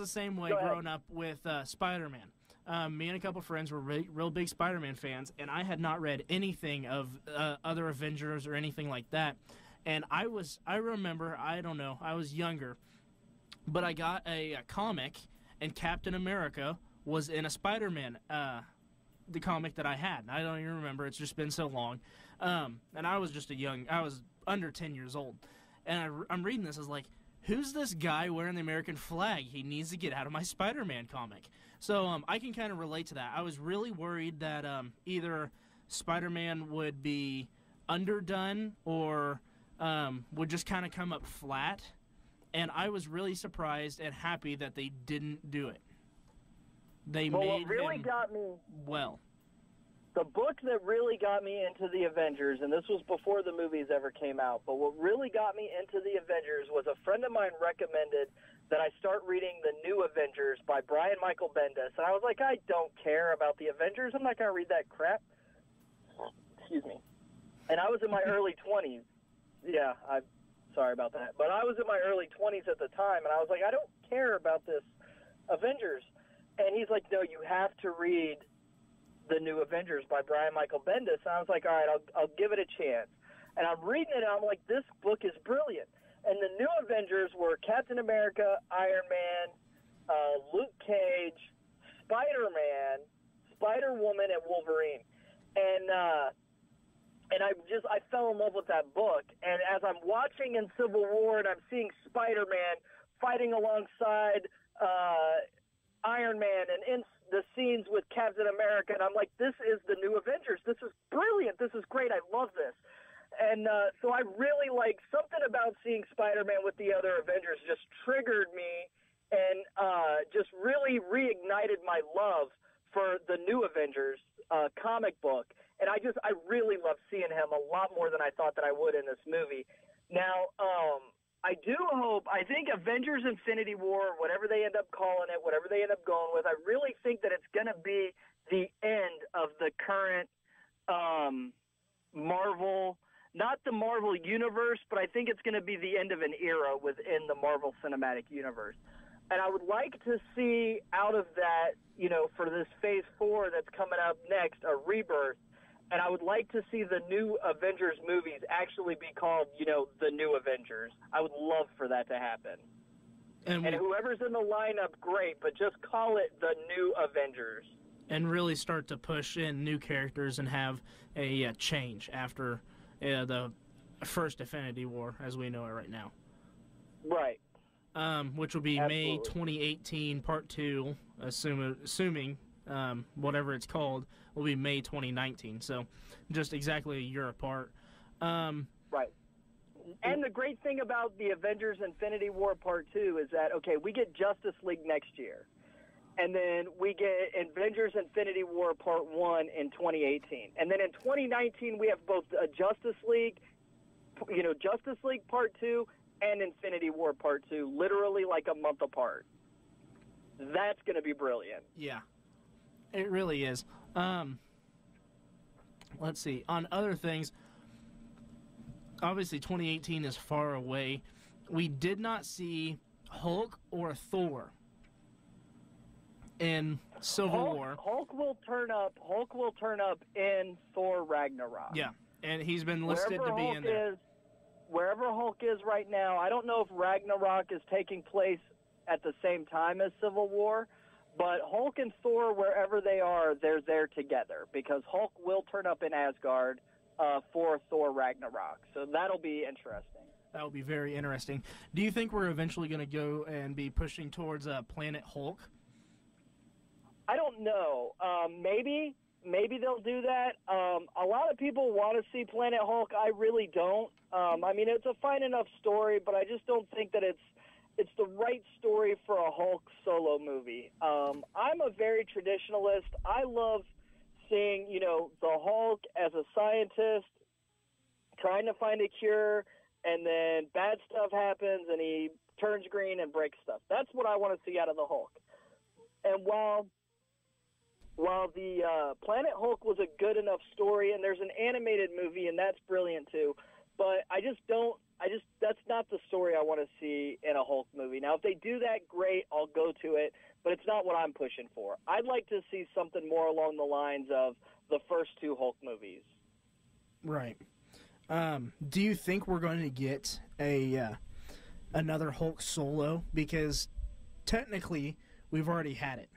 the same way growing up with Spider-Man. Me and a couple friends were real big Spider-Man fans, and I had not read anything of other Avengers or anything like that. And I remember, I don't know, I was younger, but I got a comic, and Captain America was in a Spider-Man, the comic that I had. I don't even remember, it's just been so long. And I was just I was under 10 years old. And I'm reading this, I was like, who's this guy wearing the American flag? He needs to get out of my Spider-Man comic. So I can kind of relate to that. I was really worried that either Spider-Man would be underdone or would just kind of come up flat. And I was really surprised and happy that they didn't do it. They made him well. The book that really got me into the Avengers, and this was before the movies ever came out, but what really got me into the Avengers was a friend of mine recommended that I start reading The New Avengers by Brian Michael Bendis. And I was like, I don't care about the Avengers. I'm not going to read that crap. Excuse me. And I was in my early 20s. Yeah, I'm sorry about that. But I was in my early 20s at the time, and I was like, I don't care about this Avengers. And he's like, no, you have to read The New Avengers by Brian Michael Bendis. And I was like, all right, I'll give it a chance. And I'm reading it, and I'm like, this book is brilliant. And the New Avengers were Captain America, Iron Man, Luke Cage, Spider-Man, Spider-Woman, and Wolverine. And I fell in love with that book. And as I'm watching in Civil War, and I'm seeing Spider-Man fighting alongside Iron Man, and in the scenes with Captain America, and I'm like, this is the New Avengers. This is brilliant. This is great. I love this. And so I really like something about seeing Spider-Man with the other Avengers just triggered me and just really reignited my love for the New Avengers comic book. And I really love seeing him a lot more than I thought that I would in this movie. Now, I do hope, I think Avengers Infinity War, whatever they end up calling it, whatever they end up going with, I really think that it's going to be the end of the current Marvel, not the Marvel Universe, but I think it's going to be the end of an era within the Marvel Cinematic Universe. And I would like to see out of that, you know, for this Phase 4 that's coming up next, a rebirth. And I would like to see the New Avengers movies actually be called, you know, The New Avengers. I would love for that to happen. And whoever's in the lineup, great, but just call it The New Avengers. And really start to push in new characters and have a change after the first Infinity War, as we know it right now. Right. Which will be May 2018, Part 2, assuming... whatever it's called, will be May 2019. So just exactly a year apart. Right. And the great thing about the Avengers Infinity War Part 2 is that, okay, we get Justice League next year. And then we get Avengers Infinity War Part 1 in 2018. And then in 2019, we have both a Justice League Part 2 and Infinity War Part 2, literally like a month apart. That's going to be brilliant. Yeah. It really is. Let's see. On other things, obviously 2018 is far away. We did not see Hulk or Thor in Civil War. Hulk will turn up in Thor Ragnarok. Yeah, and he's been listed to be in there. Wherever Hulk is right now, I don't know if Ragnarok is taking place at the same time as Civil War. But Hulk and Thor, wherever they are, they're there together because Hulk will turn up in Asgard for Thor Ragnarok. So that'll be interesting. That'll be very interesting. Do you think we're eventually going to go and be pushing towards Planet Hulk? I don't know. Maybe. Maybe they'll do that. A lot of people want to see Planet Hulk. I really don't. I mean, it's a fine enough story, but I just don't think that it's the right story for a Hulk solo movie. I'm a very traditionalist. I love seeing, you know, the Hulk as a scientist trying to find a cure, and then bad stuff happens, and he turns green and breaks stuff. That's what I want to see out of the Hulk. And while the Planet Hulk was a good enough story, and there's an animated movie, and that's brilliant too, but I just that's not the story I want to see in a Hulk movie. Now, if they do that, great, I'll go to it, but it's not what I'm pushing for. I'd like to see something more along the lines of the first two Hulk movies. Right. Do you think we're going to get a another Hulk solo? Because technically, we've already had it.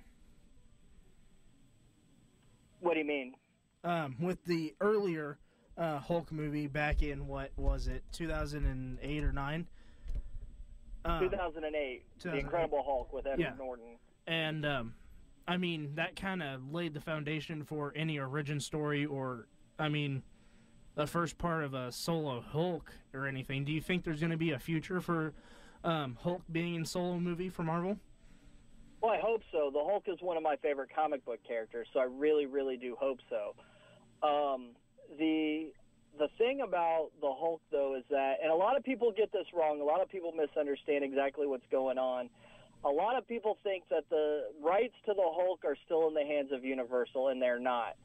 What do you mean? With the earlier Hulk movie back in, what was it, 2008 or 9? 2008, The Incredible Hulk with Edward Norton. And, I mean, that kind of laid the foundation for any origin story or, I mean, the first part of a solo Hulk or anything. Do you think there's going to be a future for Hulk being in solo movie for Marvel? Well, I hope so. The Hulk is one of my favorite comic book characters, so I really, really do hope so. The thing about the Hulk, though, is that, and a lot of people get this wrong, a lot of people misunderstand exactly what's going on. A lot of people think that the rights to the Hulk are still in the hands of Universal, and they're not.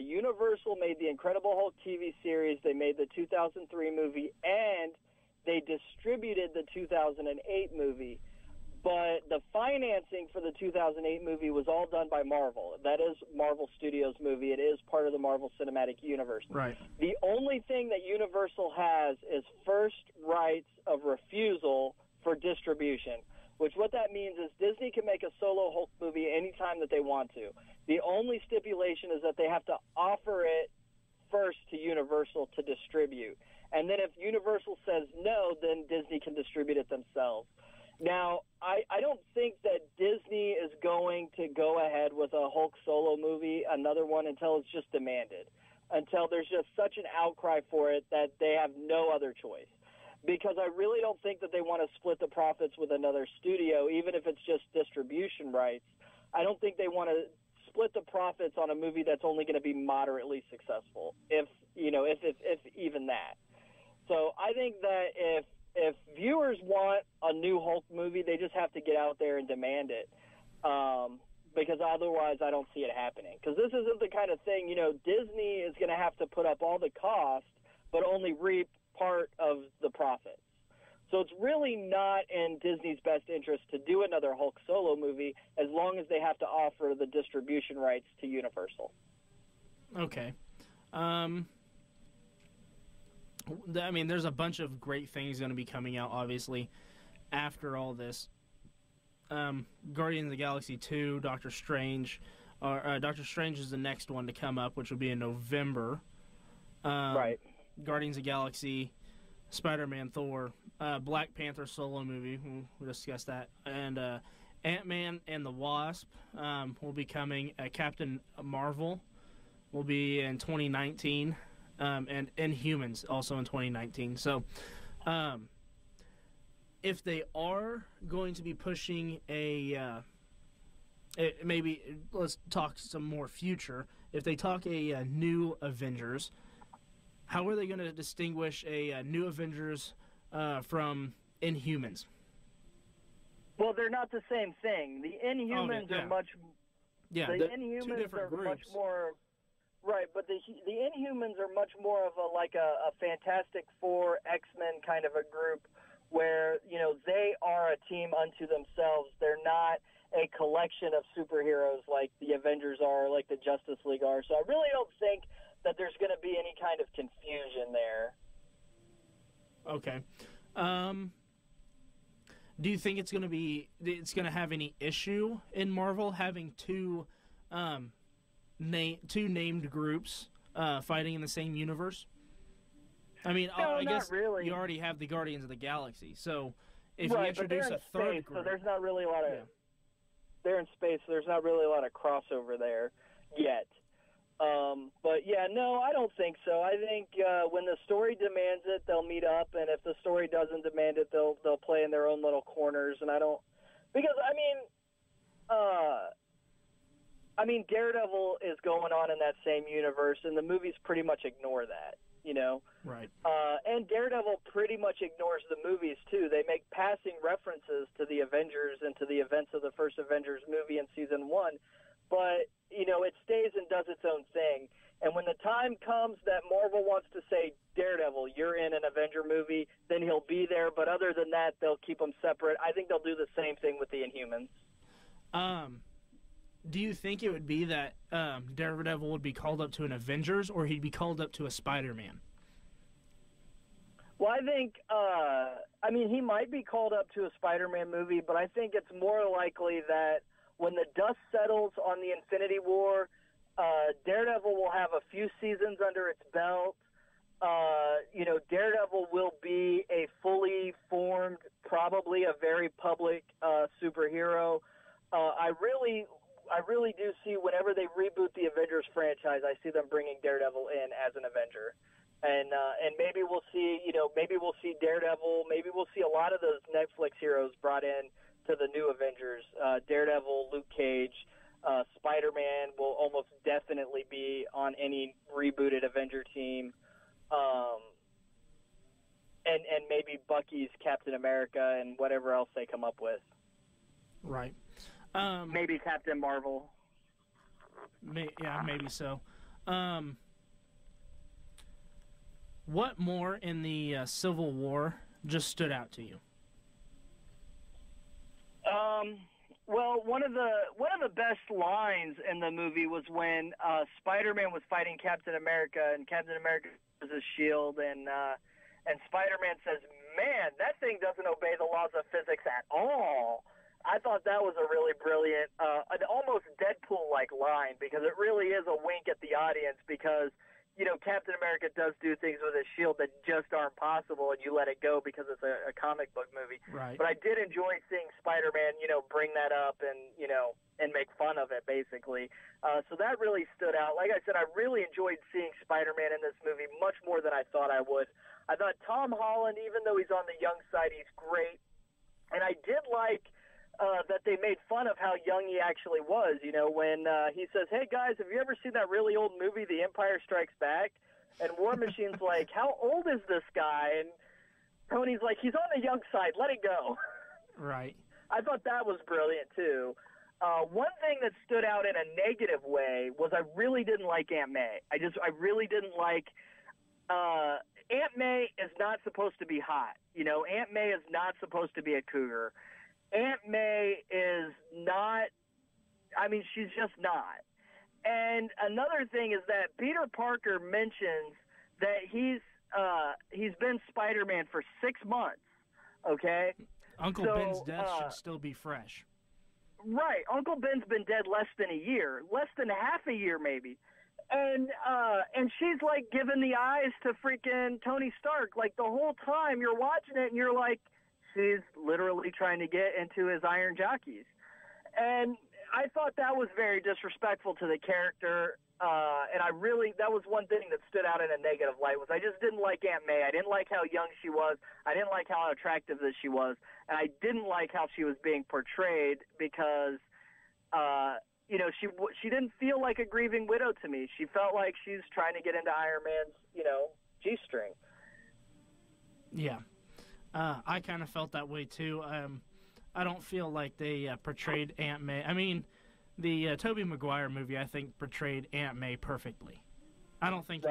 Universal made the Incredible Hulk TV series, they made the 2003 movie, and they distributed the 2008 movie. But the financing for the 2008 movie was all done by Marvel. That is Marvel Studios' movie. It is part of the Marvel Cinematic Universe. Right. The only thing that Universal has is first rights of refusal for distribution, which what that means is Disney can make a solo Hulk movie anytime that they want to. The only stipulation is that they have to offer it first to Universal to distribute. And then if Universal says no, then Disney can distribute it themselves. Now, I don't think that Disney is going to go ahead with a Hulk solo movie, another one, until it's just demanded, until there's just such an outcry for it that they have no other choice. Because I really don't think that they want to split the profits with another studio, even if it's just distribution rights. I don't think they want to split the profits on a movie that's only going to be moderately successful, if even that. So I think that if viewers want a new Hulk movie, they just have to get out there and demand it, because otherwise I don't see it happening. Because this isn't the kind of thing, Disney is going to have to put up all the cost but only reap part of the profits. So it's really not in Disney's best interest to do another Hulk solo movie as long as they have to offer the distribution rights to Universal. Okay. I mean, there's a bunch of great things going to be coming out, obviously, after all this. Guardians of the Galaxy 2, Doctor Strange. Doctor Strange is the next one to come up, which will be in November. Right. Guardians of the Galaxy, Spider-Man, Thor, Black Panther solo movie. We'll discuss that. And Ant-Man and the Wasp will be coming. Captain Marvel will be in 2019. And Inhumans also in 2019. So, if they are going to be pushing maybe let's talk some more future. If they talk a New Avengers, how are they going to distinguish a New Avengers from Inhumans? Well, they're not the same thing. The Inhumans are much. Yeah, the Inhumans are groups. Much more. Right, but the Inhumans are much more of a Fantastic Four, X-Men kind of a group where, they are a team unto themselves. They're not a collection of superheroes like the Avengers are, like the Justice League are. So I really don't think that there's going to be any kind of confusion there. Okay. Do you think it's going to have any issue in Marvel having two two named groups fighting in the same universe? I mean, no, I guess really. You already have the Guardians of the Galaxy, so if you introduce a third group, so there's not really a lot of. Yeah. They're in space, so there's not really a lot of crossover there yet. But yeah, no, I don't think so. I think when the story demands it, they'll meet up, and if the story doesn't demand it, they'll play in their own little corners. And I don't, because I mean, Daredevil is going on in that same universe, and the movies pretty much ignore that, you know. Right. And Daredevil pretty much ignores the movies too. They make passing references to the Avengers and to the events of the first Avengers movie in season one, but you know, it stays and does its own thing. And when the time comes that Marvel wants to say, Daredevil, you're in an Avenger movie, then he'll be there. But other than that, they'll keep them separate. I think they'll do the same thing with the Inhumans. Do you think it would be that Daredevil would be called up to an Avengers, or he'd be called up to a Spider-Man? Well, I think, I mean, he might be called up to a Spider-Man movie, but I think it's more likely that when the dust settles on the Infinity War, Daredevil will have a few seasons under its belt. You know, Daredevil will be a fully formed, probably a very public superhero. I really do see whenever they reboot the Avengers franchise, I see them bringing Daredevil in as an Avenger, and maybe we'll see, you know, maybe we'll see Daredevil, maybe we'll see a lot of those Netflix heroes brought in to the New Avengers. Daredevil, Luke Cage, Spider-Man will almost definitely be on any rebooted Avenger team, and maybe Bucky's Captain America and whatever else they come up with. Right. Maybe Captain Marvel. Yeah, maybe so. What more in the Civil War just stood out to you? Well, one of the best lines in the movie was when Spider-Man was fighting Captain America, and Captain America was his shield, and Spider-Man says, "Man, that thing doesn't obey the laws of physics at all." I thought that was a really brilliant, an almost Deadpool-like line, because it really is a wink at the audience, because, you know, Captain America does do things with his shield that just aren't possible, and you let it go because it's a comic book movie. Right. But I did enjoy seeing Spider-Man, you know, bring that up and, you know, and make fun of it, basically. So that really stood out. Like I said, I really enjoyed seeing Spider-Man in this movie much more than I thought I would. I thought Tom Holland, even though he's on the young side, he's great. And I did like that they made fun of how young he actually was, you know, when he says, "Hey, guys, have you ever seen that really old movie, The Empire Strikes Back?" And War Machine's like, "How old is this guy?" And Tony's like, "He's on the young side. Let it go." Right. I thought that was brilliant, too. One thing that stood out in a negative way was I really didn't like Aunt May. I really didn't like Aunt May is not supposed to be hot. You know, Aunt May is not supposed to be a cougar. Aunt May is not, I mean, she's just not. And another thing is that Peter Parker mentions that he's been Spider-Man for 6 months, okay? Uncle Ben's death should still be fresh. Right. Uncle Ben's been dead less than a year, less than half a year maybe. And she's, like, giving the eyes to freaking Tony Stark. Like, the whole time you're watching it and you're like, he's literally trying to get into his iron jockeys. And I thought that was very disrespectful to the character. And I really, that was one thing that stood out in a negative light, was I just didn't like Aunt May. I didn't like how young she was. I didn't like how attractive that she was. And I didn't like how she was being portrayed, because, you know, she didn't feel like a grieving widow to me. She felt like she's trying to get into Iron Man's, you know, G-string. Yeah. I kind of felt that way, too. I don't feel like they portrayed Aunt May. I mean, the Tobey Maguire movie, I think, portrayed Aunt May perfectly. I don't think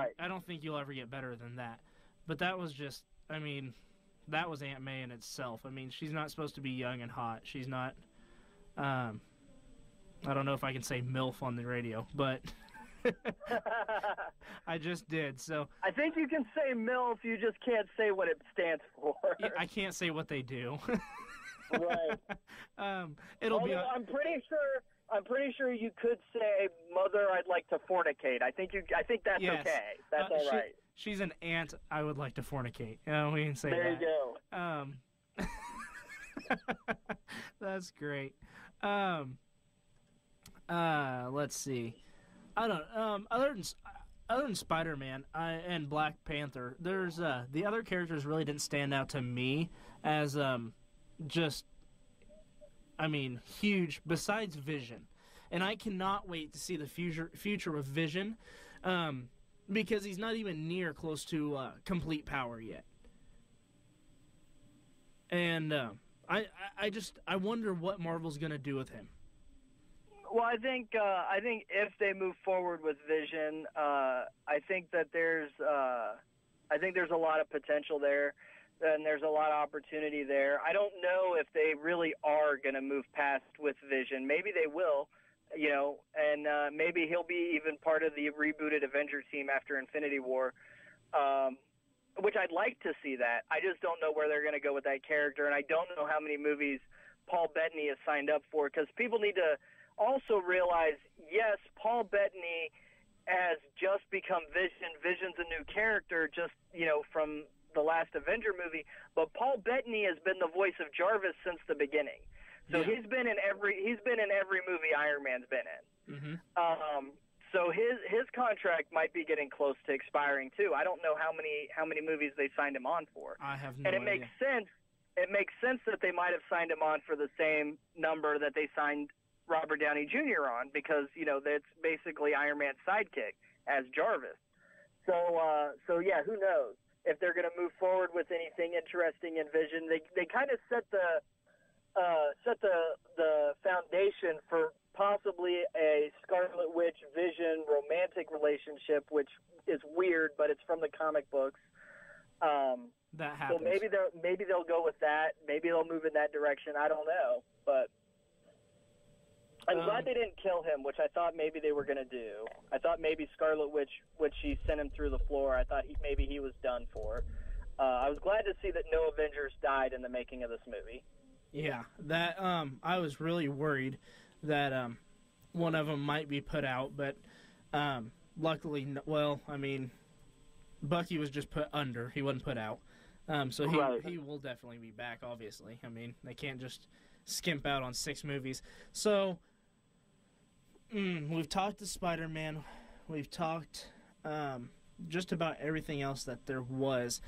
you'll ever get better than that. But that was just, I mean, that was Aunt May in itself. I mean, she's not supposed to be young and hot. She's not, I don't know if I can say MILF on the radio, but I just did. So I think you can say MILF, you just can't say what it stands for. Yeah, I can't say what they do. Right. I'm pretty sure you could say, "Mother, I'd like to fornicate." I think that's okay. That's all right. She's an aunt. I would like to fornicate. No, we didn't say that. There you go. That's great. Let's see. I don't know. Other than Spider-Man and Black Panther, there's the other characters really didn't stand out to me as just, I mean, huge. Besides Vision, and I cannot wait to see the future with Vision, because he's not even near close to complete power yet. And I wonder what Marvel's gonna do with him. Well, I think if they move forward with Vision, I think there's a lot of potential there, and there's a lot of opportunity there. I don't know if they really are going to move past with Vision. Maybe they will, you know, and maybe he'll be even part of the rebooted Avengers team after Infinity War, which I'd like to see that. I just don't know where they're going to go with that character, and I don't know how many movies Paul Bettany has signed up for, because people need to also realize, yes, Paul Bettany has just become Vision. Vision's a new character, just, you know, from the last Avenger movie, but Paul Bettany has been the voice of Jarvis since the beginning. So yeah, he's been in every movie Iron Man's been in. Mm-hmm. So his contract might be getting close to expiring too. I don't know how many movies they signed him on for. I have no idea. And it makes sense that they might have signed him on for the same number that they signed Robert Downey Jr. on, because, you know, that's basically Iron Man's sidekick as Jarvis. So so yeah, who knows if they're going to move forward with anything interesting in Vision. They kind of set the foundation for possibly a Scarlet Witch Vision romantic relationship, which is weird, but it's from the comic books. That happens. So maybe they'll go with that. Maybe they'll move in that direction. I don't know, but I'm glad they didn't kill him, which I thought maybe they were going to do. I thought maybe Scarlet Witch, when she sent him through the floor, I thought maybe he was done for. I was glad to see that no Avengers died in the making of this movie. Yeah, that I was really worried that one of them might be put out, but luckily, well, I mean, Bucky was just put under. He wasn't put out. So he will definitely be back, obviously. I mean, they can't just skimp out on 6 movies. So we've talked to Spider-Man. We've talked just about everything else that there was.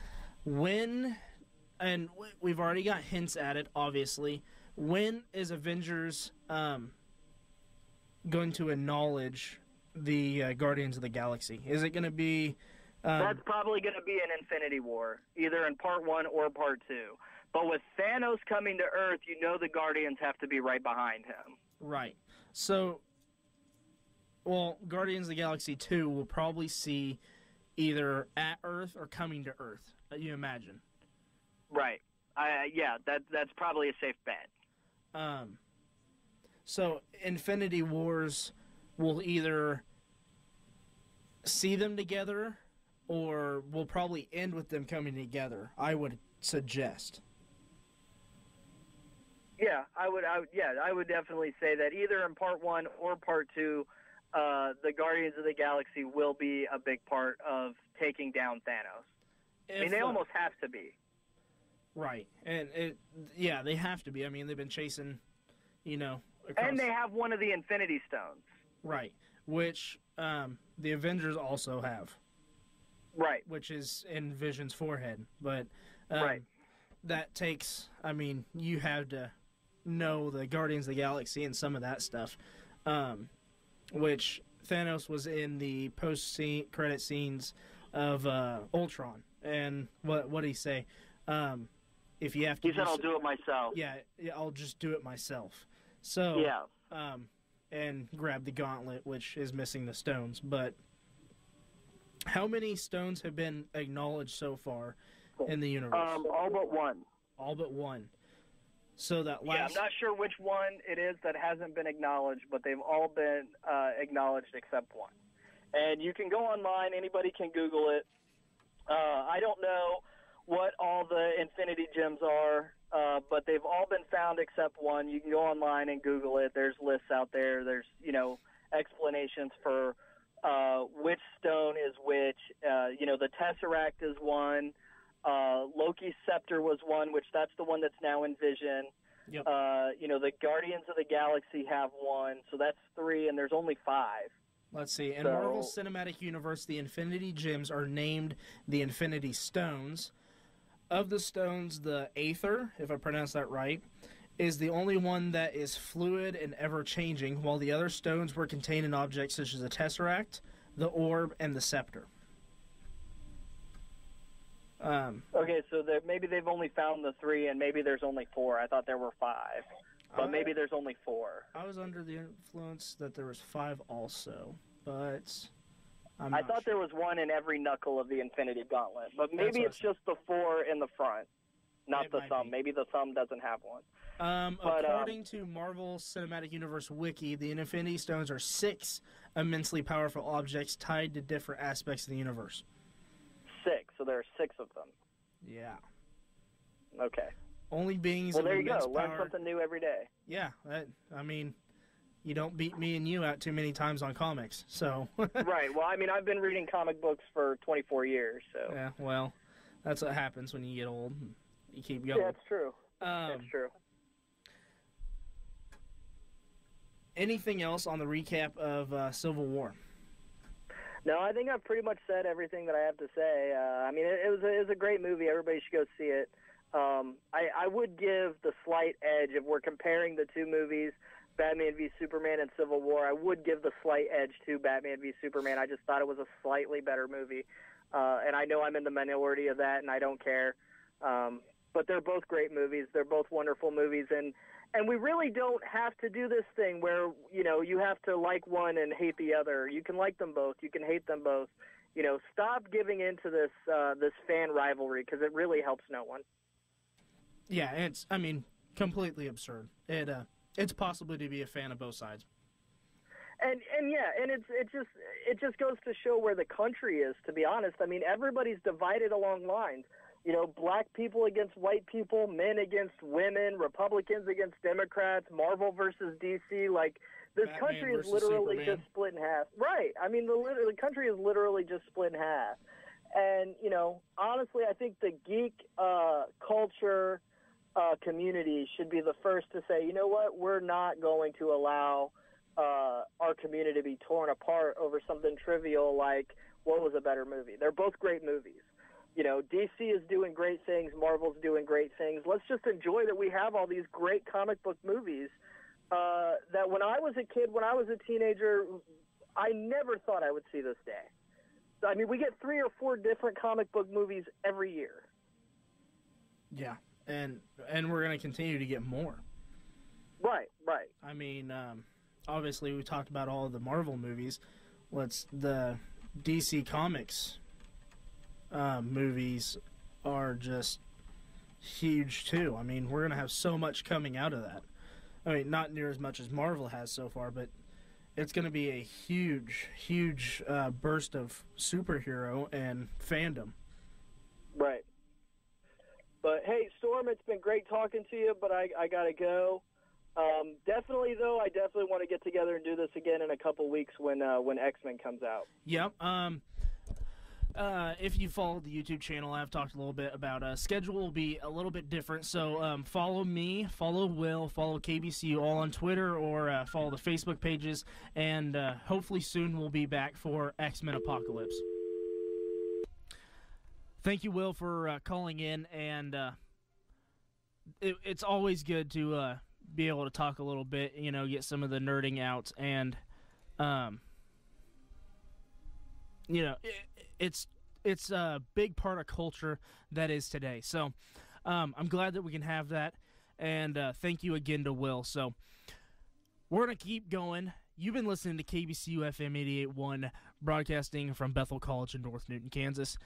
And we've already got hints at it, obviously. When is Avengers going to acknowledge the Guardians of the Galaxy? Is it going to be... that's probably going to be an Infinity War, either in Part 1 or Part 2. But with Thanos coming to Earth, you know the Guardians have to be right behind him. Right. So... well, Guardians of the Galaxy 2 will probably see either at Earth or coming to Earth, you imagine. Right. Yeah, that's probably a safe bet. So Infinity Wars will either see them together or will probably end with them coming together, I would suggest. Yeah, I would definitely say that either in Part 1 or Part 2... the Guardians of the Galaxy will be a big part of taking down Thanos. I mean, they almost have to be. Right. And, yeah, they have to be. I mean, they've been chasing, you know... across. And they have one of the Infinity Stones. Right, which the Avengers also have. Right. Which is in Vision's forehead. But right, that takes... I mean, you have to know the Guardians of the Galaxy and some of that stuff. Which Thanos was in the post-credit scenes of Ultron, and what did he say? If you have to, he said, "I'll do it myself." Yeah, I'll just do it myself. So yeah, and grab the gauntlet, which is missing the stones. But how many stones have been acknowledged so far in the universe? All but one. All but one. So that last... yeah, I'm not sure which one it is that hasn't been acknowledged, but they've all been acknowledged except one. And you can go online. Anybody can Google it. I don't know what all the Infinity Gems are, but they've all been found except one. You can go online and Google it. There's lists out there. There's, you know, explanations for which stone is which. You know, the Tesseract is one. Loki's Scepter was one, which that's the one that's now in Vision. Yep. You know, the Guardians of the Galaxy have one, so that's 3, and there's only 5. Let's see. In Marvel Cinematic Universe, the Infinity Gems are named the Infinity Stones. Of the stones, the Aether, if I pronounce that right, is the only one that is fluid and ever-changing, while the other stones were contained in objects such as the Tesseract, the Orb, and the Scepter. Okay, so maybe they've only found the three, and maybe there's only four. I thought there were five, but maybe there's only four. I was under the influence that there was five also, but I'm not sure. There was one in every knuckle of the Infinity Gauntlet, but maybe it's just the four in the front, not the thumb. Maybe the thumb doesn't have one. According to Marvel Cinematic Universe Wiki, the Infinity Stones are 6 immensely powerful objects tied to different aspects of the universe. 6, so there are 6 of them. Yeah. Okay. Only beings. Well, there you go. Learn something new every day. Yeah, I mean, you don't beat me and you out too many times on comics, so. Right. Well, I mean, I've been reading comic books for 24 years, so. Yeah. Well, that's what happens when you get old. You keep going. Yeah, that's true. That's true. Anything else on the recap of Civil War? No, I think I've pretty much said everything that I have to say. I mean, it was a great movie. Everybody should go see it. I would give the slight edge, if we're comparing the two movies, Batman v. Superman and Civil War, I would give the slight edge to Batman v. Superman. I just thought it was a slightly better movie. And I know I'm in the minority of that, and I don't care. But they're both great movies. They're both wonderful movies. And we really don't have to do this thing where, you know, you have to like one and hate the other. You can like them both. You can hate them both. You know, stop giving into this this fan rivalry, because it really helps no one. Yeah, it's, I mean, completely absurd. It's possible to be a fan of both sides. And yeah, and it just goes to show where the country is, to be honest. I mean, everybody's divided along lines. You know, black people against white people, men against women, Republicans against Democrats, Marvel versus DC. Like, this country is literally just split in half. Right. I mean, the country is literally just split in half. And, you know, honestly, I think the geek culture community should be the first to say, you know what, we're not going to allow our community to be torn apart over something trivial like what was a better movie. They're both great movies. You know, DC is doing great things. Marvel's doing great things. Let's just enjoy that we have all these great comic book movies that when I was a kid, when I was a teenager, I never thought I would see this day. I mean, we get 3 or 4 different comic book movies every year. Yeah, and we're going to continue to get more. Right, right. I mean, obviously we talked about all of the Marvel movies. What's the DC Comics movies are just huge too. I mean, we're going to have so much coming out of that. I mean, not near as much as Marvel has so far, but it's going to be a huge, huge burst of superhero and fandom. Right. But hey, Storm, it's been great talking to you, but I got to go. Definitely, though, I definitely want to get together and do this again in a couple weeks when X-Men comes out. Yep. If you follow the YouTube channel, I've talked a little bit about schedule will be a little bit different. So follow me, follow Will, follow KBCU all on Twitter, or follow the Facebook pages. And hopefully soon we'll be back for X-Men Apocalypse. Thank you, Will, for calling in. And it's always good to be able to talk a little bit, you know, get some of the nerding out. And you know, it's a big part of culture that is today. So I'm glad that we can have that. And thank you again to Will. So we're going to keep going. You've been listening to KBCU FM 88.1, broadcasting from Bethel College in North Newton, Kansas.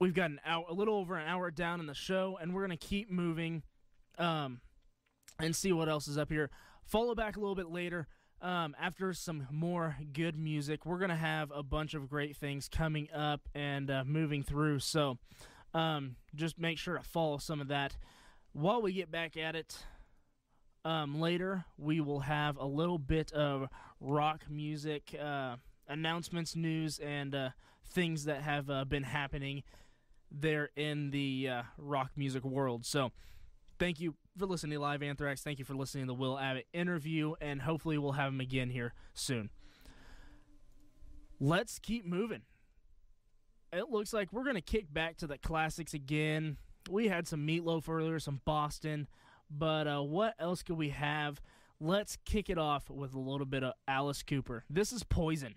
We've got an hour, a little over an hour down in the show, and we're going to keep moving and see what else is up here. Follow back a little bit later. After some more good music, we're going to have a bunch of great things coming up and moving through. So just make sure to follow some of that. While we get back at it later, we will have a little bit of rock music, announcements, news, and things that have been happening there in the rock music world. So Thank you for listening to Live Anthrax. Thank you for listening to the Wil Avitt interview, and hopefully we'll have him again here soon. Let's keep moving. It looks like we're going to kick back to the classics again. We had some Meatloaf earlier, some Boston, but what else could we have? Let's kick it off with a little bit of Alice Cooper. This is Poison.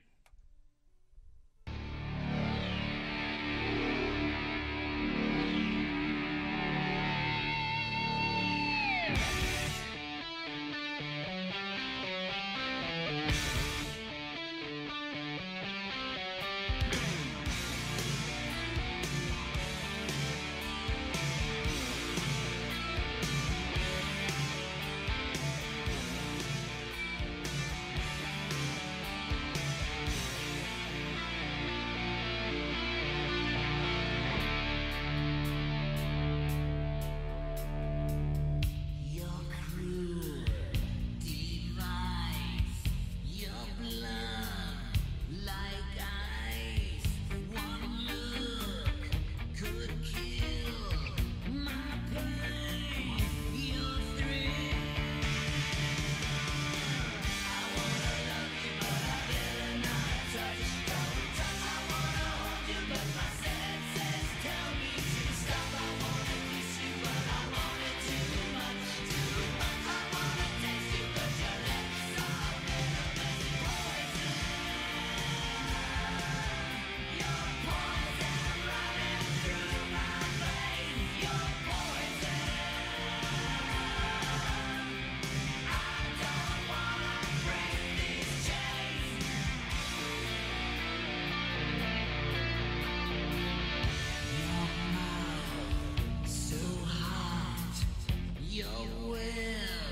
Your will,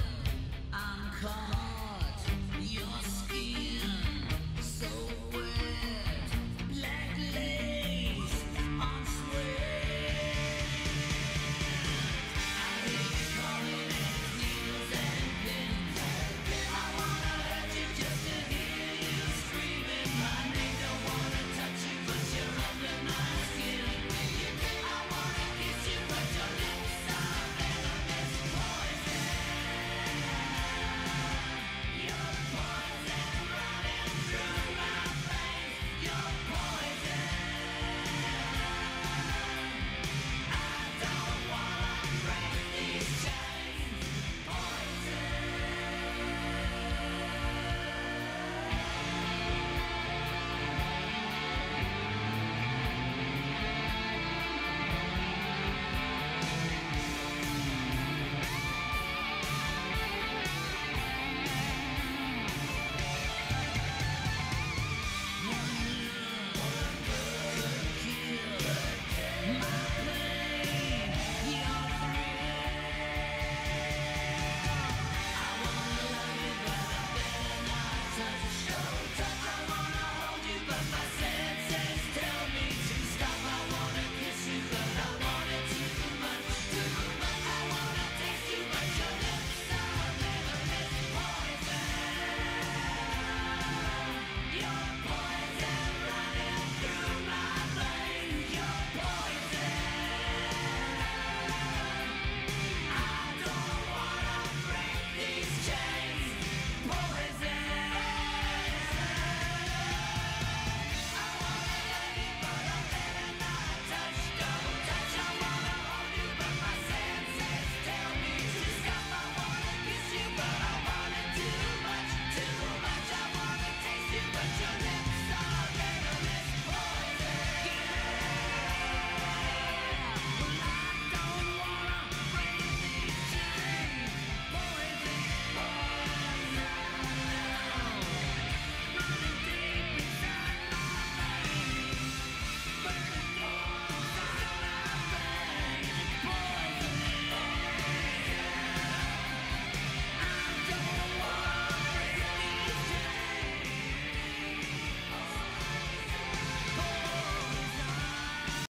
I'm coming.